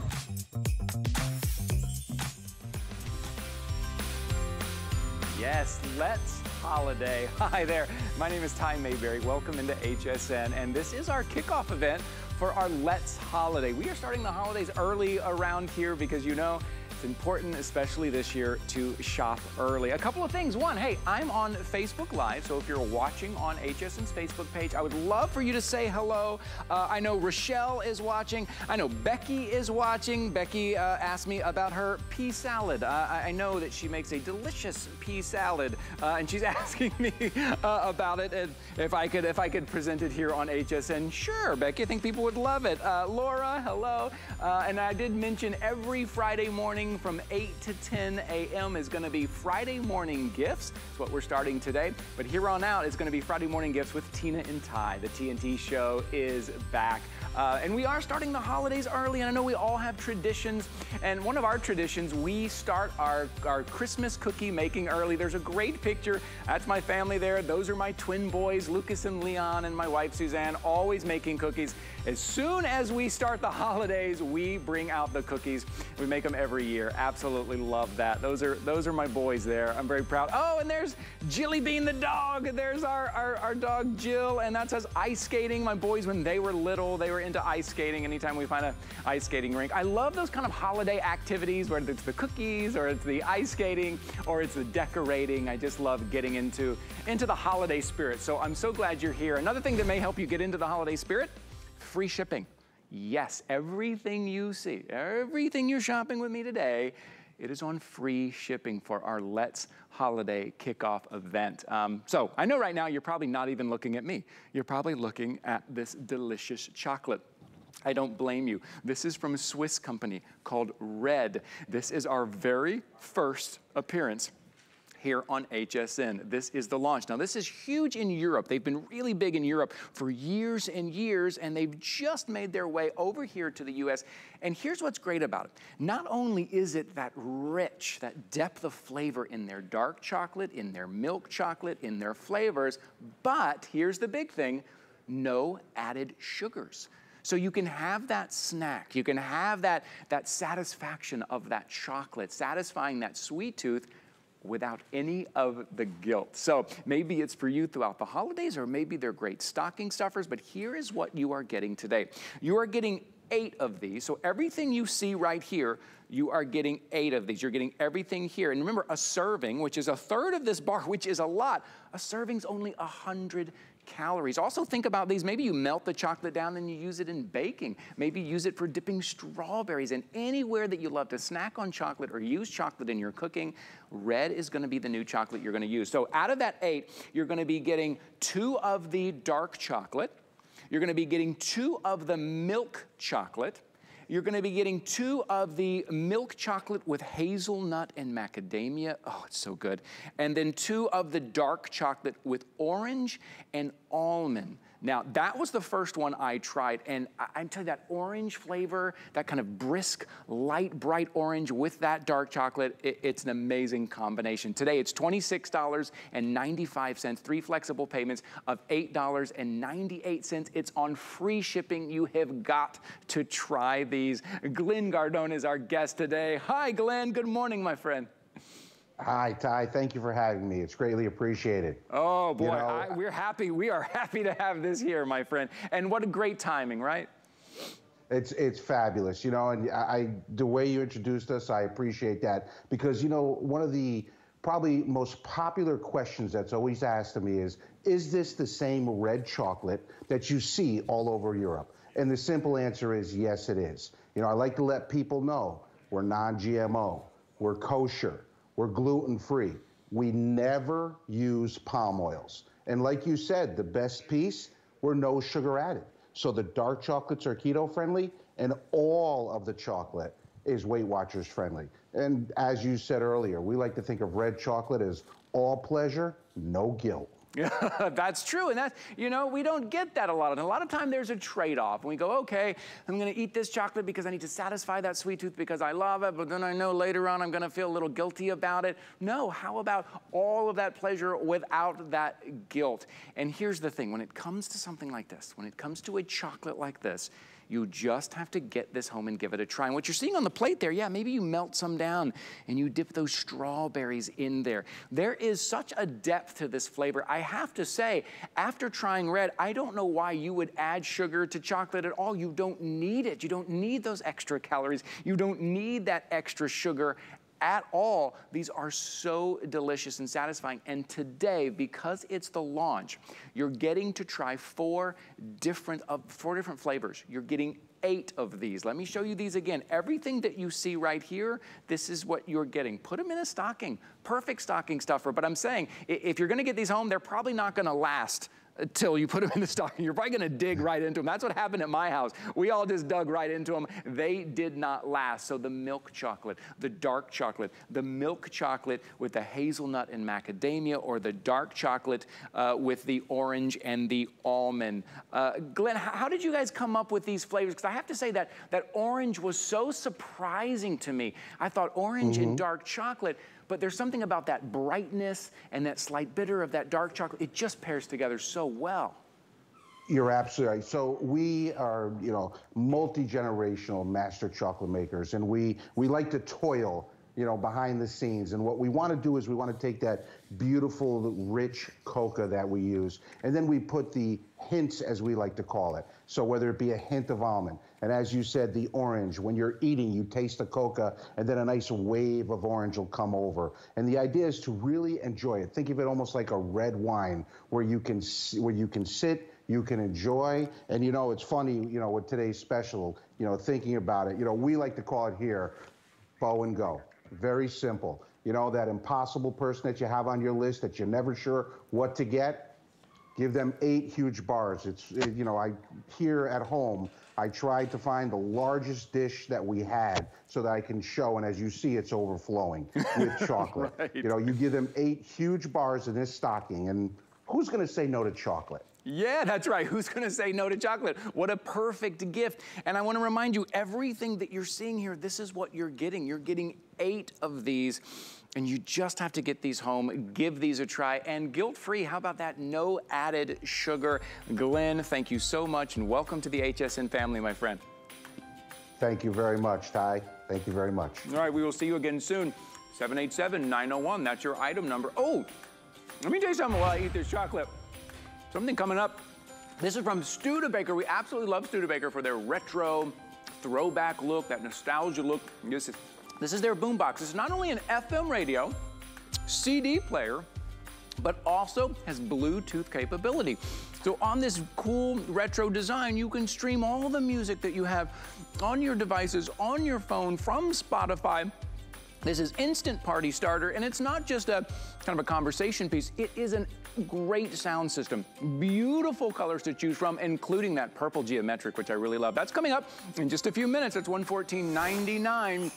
Yes, let's holiday. Hi there, my name is Ty Mayberry. Welcome into HSN, and this is our kickoff event for our Let's Holiday. We are starting the holidays early around here because, you know, it's important, especially this year, to shop early. A couple of things. One, hey, I'm on Facebook Live, so if you're watching on HSN's Facebook page, I would love for you to say hello. I know Rochelle is watching. I know Becky is watching. Becky asked me about her pea salad. I know that she makes a delicious pea salad, and she's asking me about it. And if I could present it here on HSN, sure, Becky. I think people would love it. Laura, hello. And I did mention every Friday morning from 8 to 10 a.m. is going to be Friday morning gifts. That's what we're starting today. But here on out, it's going to be Friday morning gifts with Tina and Ty. The TNT show is back. And we are starting the holidays early, and I know we all have traditions. And one of our traditions, we start our Christmas cookie making early. There's a great picture. That's my family there. Those are my twin boys, Lucas and Leon, and my wife, Suzanne, always making cookies. As soon as we start the holidays, we bring out the cookies. We make them every year. Absolutely love that. Those are my boys there. I'm very proud. Oh, and there's Jilly Bean the dog. There's our dog Jill, and that's us ice skating. My boys, when they were little, they were into ice skating. Anytime we find an ice skating rink. I love those kind of holiday activities, whether it's the cookies or it's the ice skating or it's the decorating. I just love getting into the holiday spirit. So I'm so glad you're here. Another thing that may help you get into the holiday spirit, free shipping. Yes, everything you see, everything you're shopping with me today, it is on free shipping for our Let's Holiday kickoff event. So I know right now you're probably not even looking at me. You're probably looking at this delicious chocolate. I don't blame you. This is from a Swiss company called Red. This is our very first appearance here on HSN. This is the launch. Now, this is huge in Europe. They've been really big in Europe for years and years, and they've just made their way over here to the US. And here's what's great about it. Not only is it that rich, that depth of flavor in their dark chocolate, in their milk chocolate, in their flavors, but here's the big thing, no added sugars. So you can have that snack, you can have that satisfaction of that chocolate, satisfying that sweet tooth, without any of the guilt. So maybe it's for you throughout the holidays, or maybe they're great stocking stuffers, but here is what you are getting today. You are getting 8 of these. So everything you see right here, you are getting 8 of these. You're getting everything here. And remember, a serving, which is a third of this bar, which is a lot, a serving's only 100 calories. Also think about these. Maybe you melt the chocolate down and you use it in baking. Maybe use it for dipping strawberries, and anywhere that you love to snack on chocolate or use chocolate in your cooking, Red is going to be the new chocolate you're going to use. So out of that 8, you're going to be getting 2 of the dark chocolate. You're going to be getting 2 of the milk chocolate. You're going to be getting 2 of the milk chocolate with hazelnut and macadamia. Oh, it's so good. And then 2 of the dark chocolate with orange and almond. Now, that was the first one I tried, and I'm telling you, that orange flavor, that kind of brisk, light, bright orange with that dark chocolate, it's an amazing combination. Today, it's $26.95, 3 flexible payments of $8.98. It's on free shipping. You have got to try these. Glenn Gardone is our guest today. Hi, Glenn. Good morning, my friend. Hi, Ty. Thank you for having me. It's greatly appreciated. Oh, boy. You know, we're happy. We are happy to have this here, my friend. And what a great timing, right? It's fabulous, you know, and the way you introduced us, I appreciate that because, you know, one of the probably most popular questions that's always asked of me is this the same red chocolate that you see all over Europe? And the simple answer is yes, it is. You know, I like to let people know we're non-GMO, we're kosher. We're gluten-free. We never use palm oils. And like you said, the best piece, we're no sugar added. So the dark chocolates are keto-friendly, and all of the chocolate is Weight Watchers friendly. And as you said earlier, we like to think of red chocolate as all pleasure, no guilt. That's true, and that's, you know, we don't get that a lot. And a lot of time there's a trade-off, and we go, okay, I'm gonna eat this chocolate because I need to satisfy that sweet tooth because I love it, but then I know later on I'm gonna feel a little guilty about it. No, how about all of that pleasure without that guilt? And here's the thing, when it comes to something like this, when it comes to a chocolate like this, you just have to get this home and give it a try. And what you're seeing on the plate there, yeah, maybe you melt some down and you dip those strawberries in there. There is such a depth to this flavor. I have to say, after trying Red, I don't know why you would add sugar to chocolate at all. You don't need it. You don't need those extra calories. You don't need that extra sugar at all. These are so delicious and satisfying. And today, because it's the launch, you're getting to try four different flavors. You're getting 8 of these. Let me show you these again. Everything that you see right here, this is what you're getting. Put them in a stocking. Perfect stocking stuffer. But I'm saying, if you're gonna get these home, they're probably not gonna last till you put them in the stocking. You're probably gonna dig right into them. That's what happened at my house. We all just dug right into them. They did not last. So the milk chocolate, the dark chocolate, the milk chocolate with the hazelnut and macadamia, or the dark chocolate with the orange and the almond. Glenn, how did you guys come up with these flavors? Because I have to say that orange was so surprising to me. I thought orange and dark chocolate, but there's something about that brightness and that slight bitter of that dark chocolate. It just pairs together so well. You're absolutely right. So we are, you know, multi-generational master chocolate makers, and we like to toil, you know, behind the scenes. And what we want to do is we want to take that beautiful, rich cocoa that we use, and then we put the hints, as we like to call it. So whether it be a hint of almond, and as you said, the orange, when you're eating, you taste the cocoa, and then a nice wave of orange will come over. And the idea is to really enjoy it. Think of it almost like a red wine, where you can sit, you can enjoy. And you know, it's funny, you know, with today's special, you know, thinking about it, you know, we like to call it here, bow and go. Very simple. You know, that impossible person that you have on your list that you're never sure what to get, give them 8 huge bars. It's, you know, here at home, I tried to find the largest dish that we had so that I can show, and as you see, it's overflowing with chocolate. Right. You know, you give them 8 huge bars in this stocking, and who's gonna say no to chocolate? Yeah, that's right. Who's gonna say no to chocolate? What a perfect gift. And I wanna remind you, everything that you're seeing here, this is what you're getting. You're getting 8 of these, and you just have to get these home, give these a try, and guilt-free. How about that? No added sugar. Glenn, thank you so much, and welcome to the HSN family, my friend. Thank you very much, Ty. Thank you very much. All right, we will see you again soon. 787-901, that's your item number. Oh, let me tell you something while I eat this chocolate. Something coming up. This is from Studebaker. We absolutely love Studebaker for their retro throwback look, that nostalgia look. This is their boombox. It's not only an FM radio, CD player, but also has Bluetooth capability. So on this cool retro design, you can stream all the music that you have on your devices, on your phone, from Spotify. This is instant party starter, and it's not just a kind of a conversation piece. It is a great sound system. Beautiful colors to choose from, including that purple geometric, which I really love. That's coming up in just a few minutes. It's $114.99.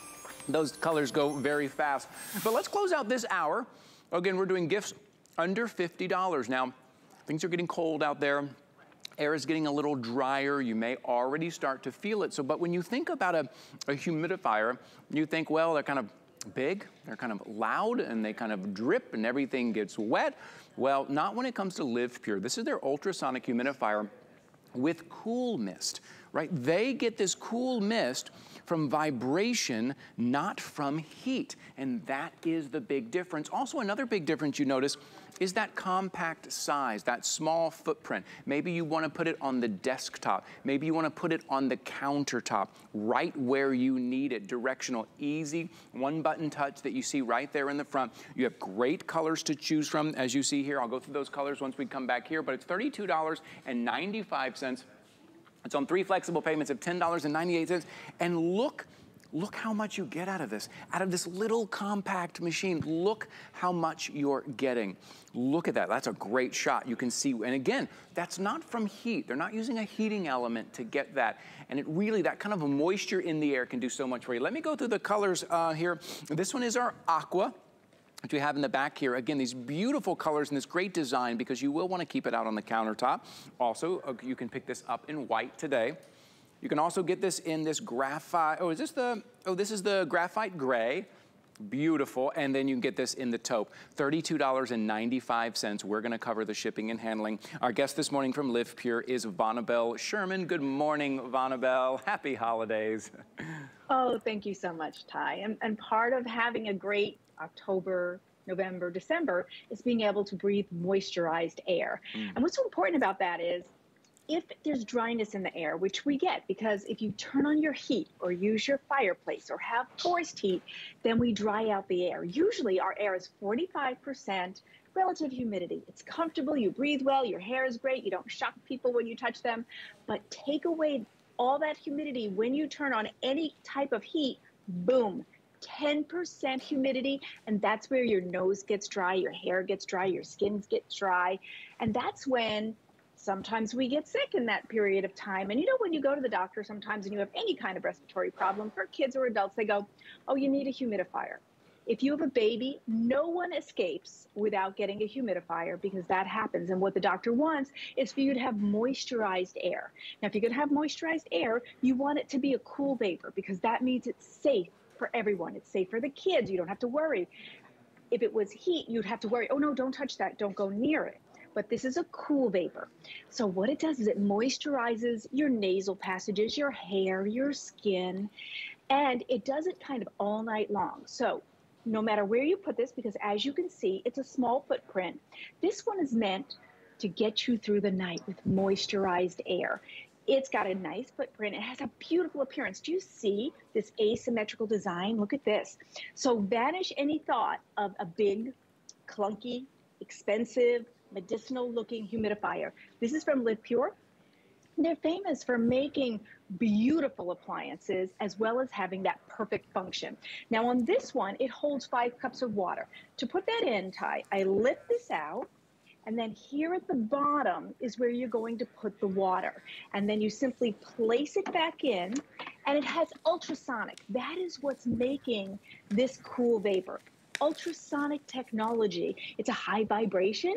Those colors go very fast. But let's close out this hour. Again, we're doing gifts under $50. Now, things are getting cold out there. air is getting a little drier. You may already start to feel it. So, but when you think about a humidifier, you think, well, they're kind of big, they're kind of loud, and they kind of drip and everything gets wet. Well, not when it comes to LivPure. This is their ultrasonic humidifier with cool mist, right? They get this cool mist from vibration, not from heat. And that is the big difference. Also, another big difference you notice is that compact size, that small footprint. Maybe you wanna put it on the desktop. Maybe you wanna put it on the countertop, right where you need it. Directional, easy, one button touch that you see right there in the front. You have great colors to choose from, as you see here. I'll go through those colors once we come back here, but it's $32.95. It's on 3 flexible payments of $10.98. And look how much you get out of this little compact machine. Look how much you're getting. Look at that, that's a great shot. You can see, and again, that's not from heat. They're not using a heating element to get that. And it really, that kind of a moisture in the air can do so much for you. Let me go through the colors here. This one is our aqua, which we have in the back here. Again, these beautiful colors and this great design, because you will want to keep it out on the countertop. Also, you can pick this up in white today. You can also get this in this graphite, this is the graphite gray. Beautiful. And then you can get this in the taupe. $32.95. We're going to cover the shipping and handling. Our guest this morning from LivPure is Vonnabel Sherman. Good morning, Vonnabel. Happy holidays. Oh, thank you so much, Ty. And part of having a great October, November, December is being able to breathe moisturized air. And what's so important about that is if there's dryness in the air, which we get because if you turn on your heat or use your fireplace or have forced heat, then we dry out the air. Usually our air is 45% relative humidity. It's comfortable, you breathe well, your hair is great, you don't shock people when you touch them, but take away all that humidity when you turn on any type of heat, boom. 10% humidity, and that's where your nose gets dry, your hair gets dry, your skin gets dry, and that's when sometimes we get sick in that period of time. And you know, when you go to the doctor sometimes and you have any kind of respiratory problem, for kids or adults, they go, oh, you need a humidifier. If you have a baby, no one escapes without getting a humidifier, because that happens. And what the doctor wants is for you to have moisturized air. Now, if you're going to have moisturized air, you want it to be a cool vapor, because that means it's safe for everyone. It's safe for the kids. You don't have to worry. If it was heat, you'd have to worry. Oh no, don't touch that. Don't go near it. But this is a cool vapor. So what it does is it moisturizes your nasal passages, your hair, your skin, and it does it kind of all night long. So no matter where you put this, because as you can see, it's a small footprint. This one is meant to get you through the night with moisturized air. It's got a nice footprint. It has a beautiful appearance. Do you see this asymmetrical design? Look at this. So vanish any thought of a big, clunky, expensive, medicinal-looking humidifier. This is from LivPure. They're famous for making beautiful appliances as well as having that perfect function. Now on this one, it holds 5 cups of water. To put that in, Ty, I lift this out. And then here at the bottom is where you're going to put the water. And then you simply place it back in, and it has ultrasonic. That is what's making this cool vapor. Ultrasonic technology. It's a high vibration.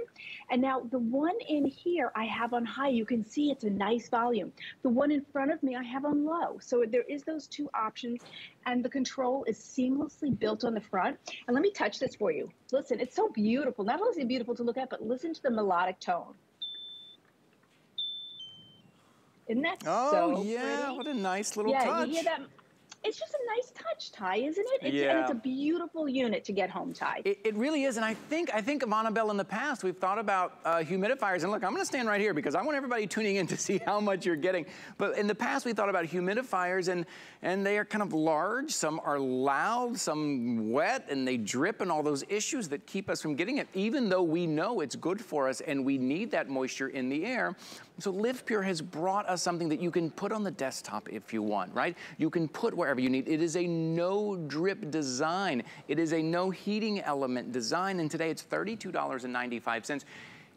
And now the one in here I have on high. You can see it's a nice volume. The one in front of me I have on low. So there is those two options, and the control is seamlessly built on the front. And let me touch this for you. Listen, it's so beautiful. Not only is it beautiful to look at, but listen to the melodic tone. Isn't that so pretty? Oh yeah, what a nice little touch. Yeah, you hear that? It's just a nice touch, Ty, isn't it? It's, yeah. And it's a beautiful unit to get home, Ty. It really is, and I think Vonnabel, in the past, we've thought about humidifiers, and look, I'm gonna stand right here because I want everybody tuning in to see how much you're getting. But in the past, we thought about humidifiers, and they are kind of large, some are loud, some wet, and they drip, and all those issues that keep us from getting it, even though we know it's good for us, and we need that moisture in the air. So LivPure has brought us something that you can put on the desktop if you want, right? You can put wherever you need. It is a no drip design. It is a no heating element design. And today it's $32.95.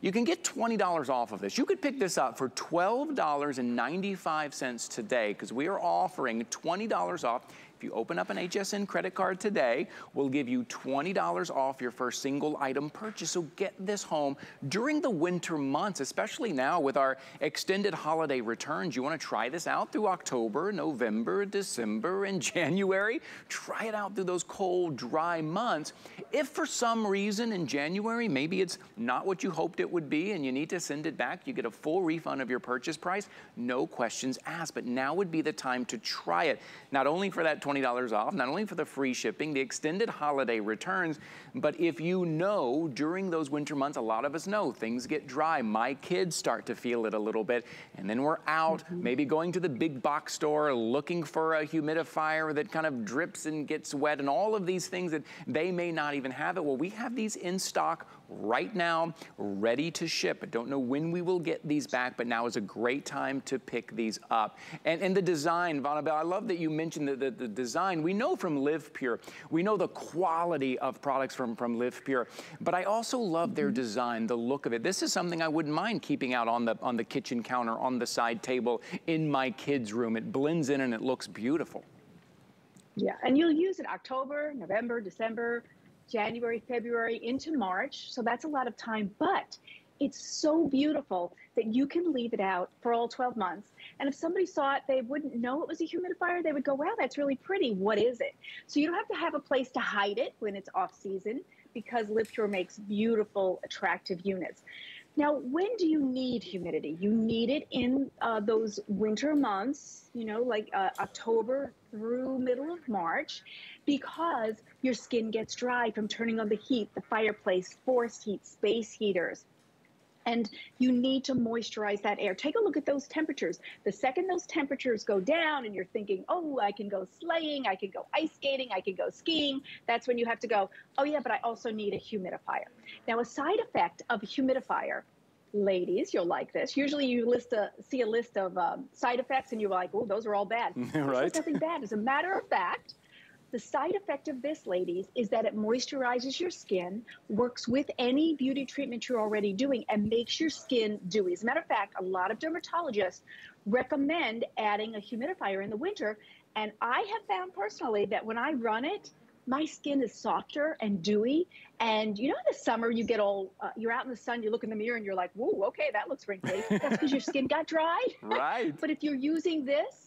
You can get $20 off of this. You could pick this up for $12.95 today, because we are offering $20 off If you open up an HSN credit card today, we'll give you $20 off your first single item purchase. So get this home during the winter months, especially now with our extended holiday returns. You want to try this out through October, November, December, and January. Try it out through those cold, dry months. If for some reason in January, maybe it's not what you hoped it would be and you need to send it back, you get a full refund of your purchase price, no questions asked. But now would be the time to try it, not only for that $20 off, not only for the free shipping, the extended holiday returns, but if you know during those winter months, a lot of us know things get dry. My kids start to feel it a little bit, and then we're out, maybe going to the big box store, looking for a humidifier that kind of drips and gets wet and all of these things that they may not even have it. Well, we have these in stock right now, ready to ship. I don't know when we will get these back, but now is a great time to pick these up. And the design, Vonnabel, I love that you mentioned the design. We know from LivPure, we know the quality of products from LivPure, but I also love their design, the look of it. This is something I wouldn't mind keeping out on the kitchen counter, on the side table, in my kids' room. It blends in and it looks beautiful. Yeah, and you'll use it October, November, December, January, February, into March. So that's a lot of time, but it's so beautiful that you can leave it out for all 12 months. And if somebody saw it, they wouldn't know it was a humidifier. They would go, wow, that's really pretty. What is it? So you don't have to have a place to hide it when it's off season, because LivPure makes beautiful, attractive units. Now, when do you need humidity? You need it in those winter months, you know, like October through middle of March, because your skin gets dry from turning on the heat, the fireplace, forced heat, space heaters. And you need to moisturize that air. Take a look at those temperatures. The second those temperatures go down and you're thinking, oh, I can go sleighing, I can go ice skating, I can go skiing, that's when you have to go, oh yeah, but I also need a humidifier. Now, a side effect of a humidifier, ladies, you'll like this. Usually you see a list of side effects and you're like, oh, those are all bad. Right. There's nothing bad. As a matter of fact, the side effect of this, ladies, is that it moisturizes your skin, works with any beauty treatment you're already doing, and makes your skin dewy. As a matter of fact, a lot of dermatologists recommend adding a humidifier in the winter, and I have found personally that when I run it, my skin is softer and dewy. And you know, in the summer, you get all, you're out in the sun, you look in the mirror, and you're like, whoa, okay, that looks wrinkly. That's because your skin got dry. Right. But if you're using this,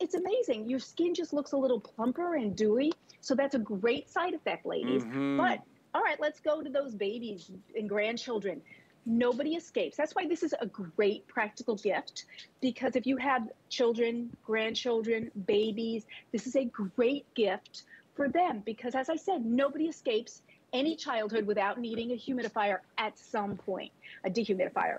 it's amazing. Your skin just looks a little plumper and dewy. So that's a great side effect, ladies. But all right, let's go to those babies and grandchildren. Nobody escapes. That's why this is a great practical gift, because if you have children, grandchildren, babies, this is a great gift for them, because as I said, nobody escapes any childhood without needing a humidifier at some point, a dehumidifier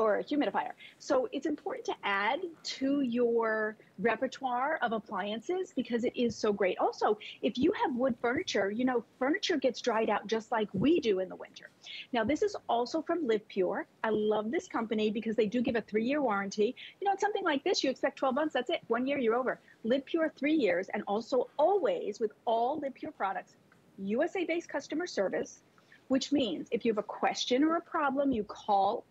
or a humidifier. So it's important to add to your repertoire of appliances because it is so great. Also, if you have wood furniture, you know, furniture gets dried out just like we do in the winter. Now, this is also from LivPure. I love this company because they do give a 3-year warranty. You know, it's something like this. You expect 12 months, that's it. 1 year, you're over. LivPure, 3 years, and also always with all LivPure products, USA-based customer service, which means if you have a question or a problem, you call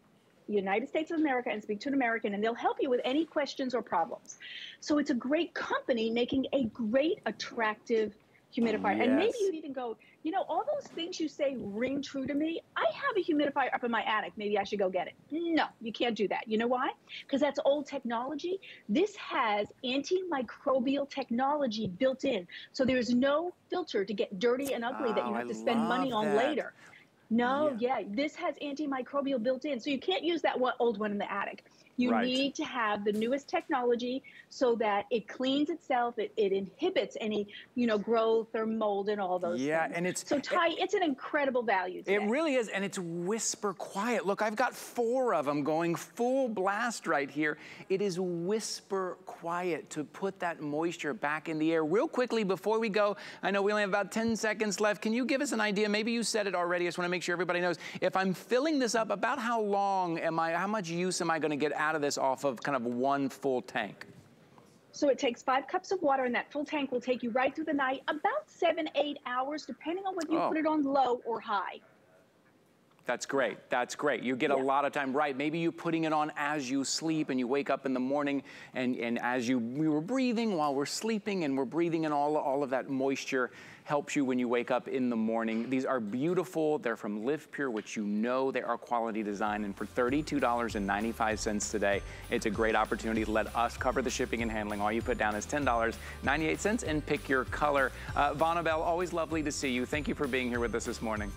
United States of America and speak to an American, and they'll help you with any questions or problems. So it's a great company making a great, attractive humidifier. Yes. And maybe you even go, you know, all those things you say ring true to me. I have a humidifier up in my attic. Maybe I should go get it. No, you can't do that. You know why? Because that's old technology. This has antimicrobial technology built in. So there's no filter to get dirty and ugly that you have to spend money on later. No, yeah, this has antimicrobial built in. So you can't use that old one in the attic. You need to have the newest technology so that it cleans itself, it inhibits any, you know, growth or mold and all those things. Yeah, and it's... So, Ty, it's an incredible value today. It really is, and it's whisper quiet. Look, I've got 4 of them going full blast right here. It is whisper quiet to put that moisture back in the air. Real quickly, before we go, I know we only have about 10 seconds left. Can you give us an idea? Maybe you said it already. I just want to make sure everybody knows. If I'm filling this up, about how long am I, how much use am I going to get out of this off of kind of one full tank? So it takes 5 cups of water, and that full tank will take you right through the night, about 7-8 hours, depending on whether you put it on low or high. That's great, that's great. You get a lot of time, right? Maybe you're putting it on as you sleep and you wake up in the morning and as we were breathing while we're sleeping and we're breathing in all of that moisture helps you when you wake up in the morning. These are beautiful, they're from LivPure, which you know they are quality design, and for $32.95 today, it's a great opportunity. Let us cover the shipping and handling. All you put down is $10.98 and pick your color. Vonnabel, always lovely to see you. Thank you for being here with us this morning.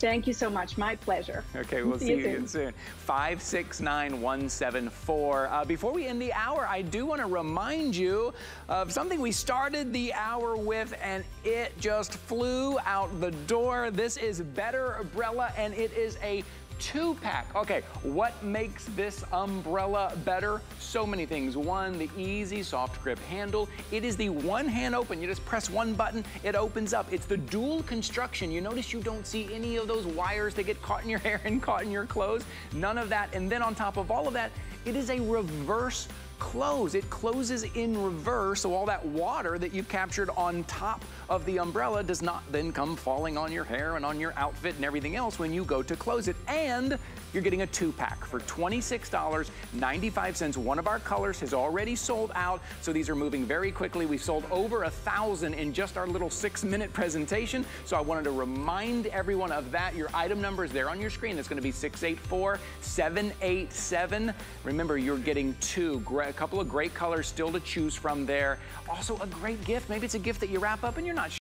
Thank you so much. My pleasure. Okay, we'll see you again soon. 569-174. Before we end the hour, I do want to remind you of something we started the hour with, and it just flew out the door. This is Betterbrella, and it is a two-pack. Okay, what makes this umbrella better? So many things. One, the easy soft grip handle. It is the one hand open. You just press one button, it opens up. It's the dual construction. You notice you don't see any of those wires that get caught in your hair and caught in your clothes. None of that. And then on top of all of that, it is a reverse close. It closes in reverse, so all that water that you captured on top of the umbrella does not then come falling on your hair and on your outfit and everything else when you go to close it. And you're getting a two-pack for $26.95. One of our colors has already sold out, so these are moving very quickly. We've sold over 1,000 in just our little 6-minute presentation, so I wanted to remind everyone of that. Your item number is there on your screen. It's going to be 684-787. Remember, you're getting two. A couple of great colors still to choose from there. Also a great gift. Maybe it's a gift that you wrap up and you're not sure.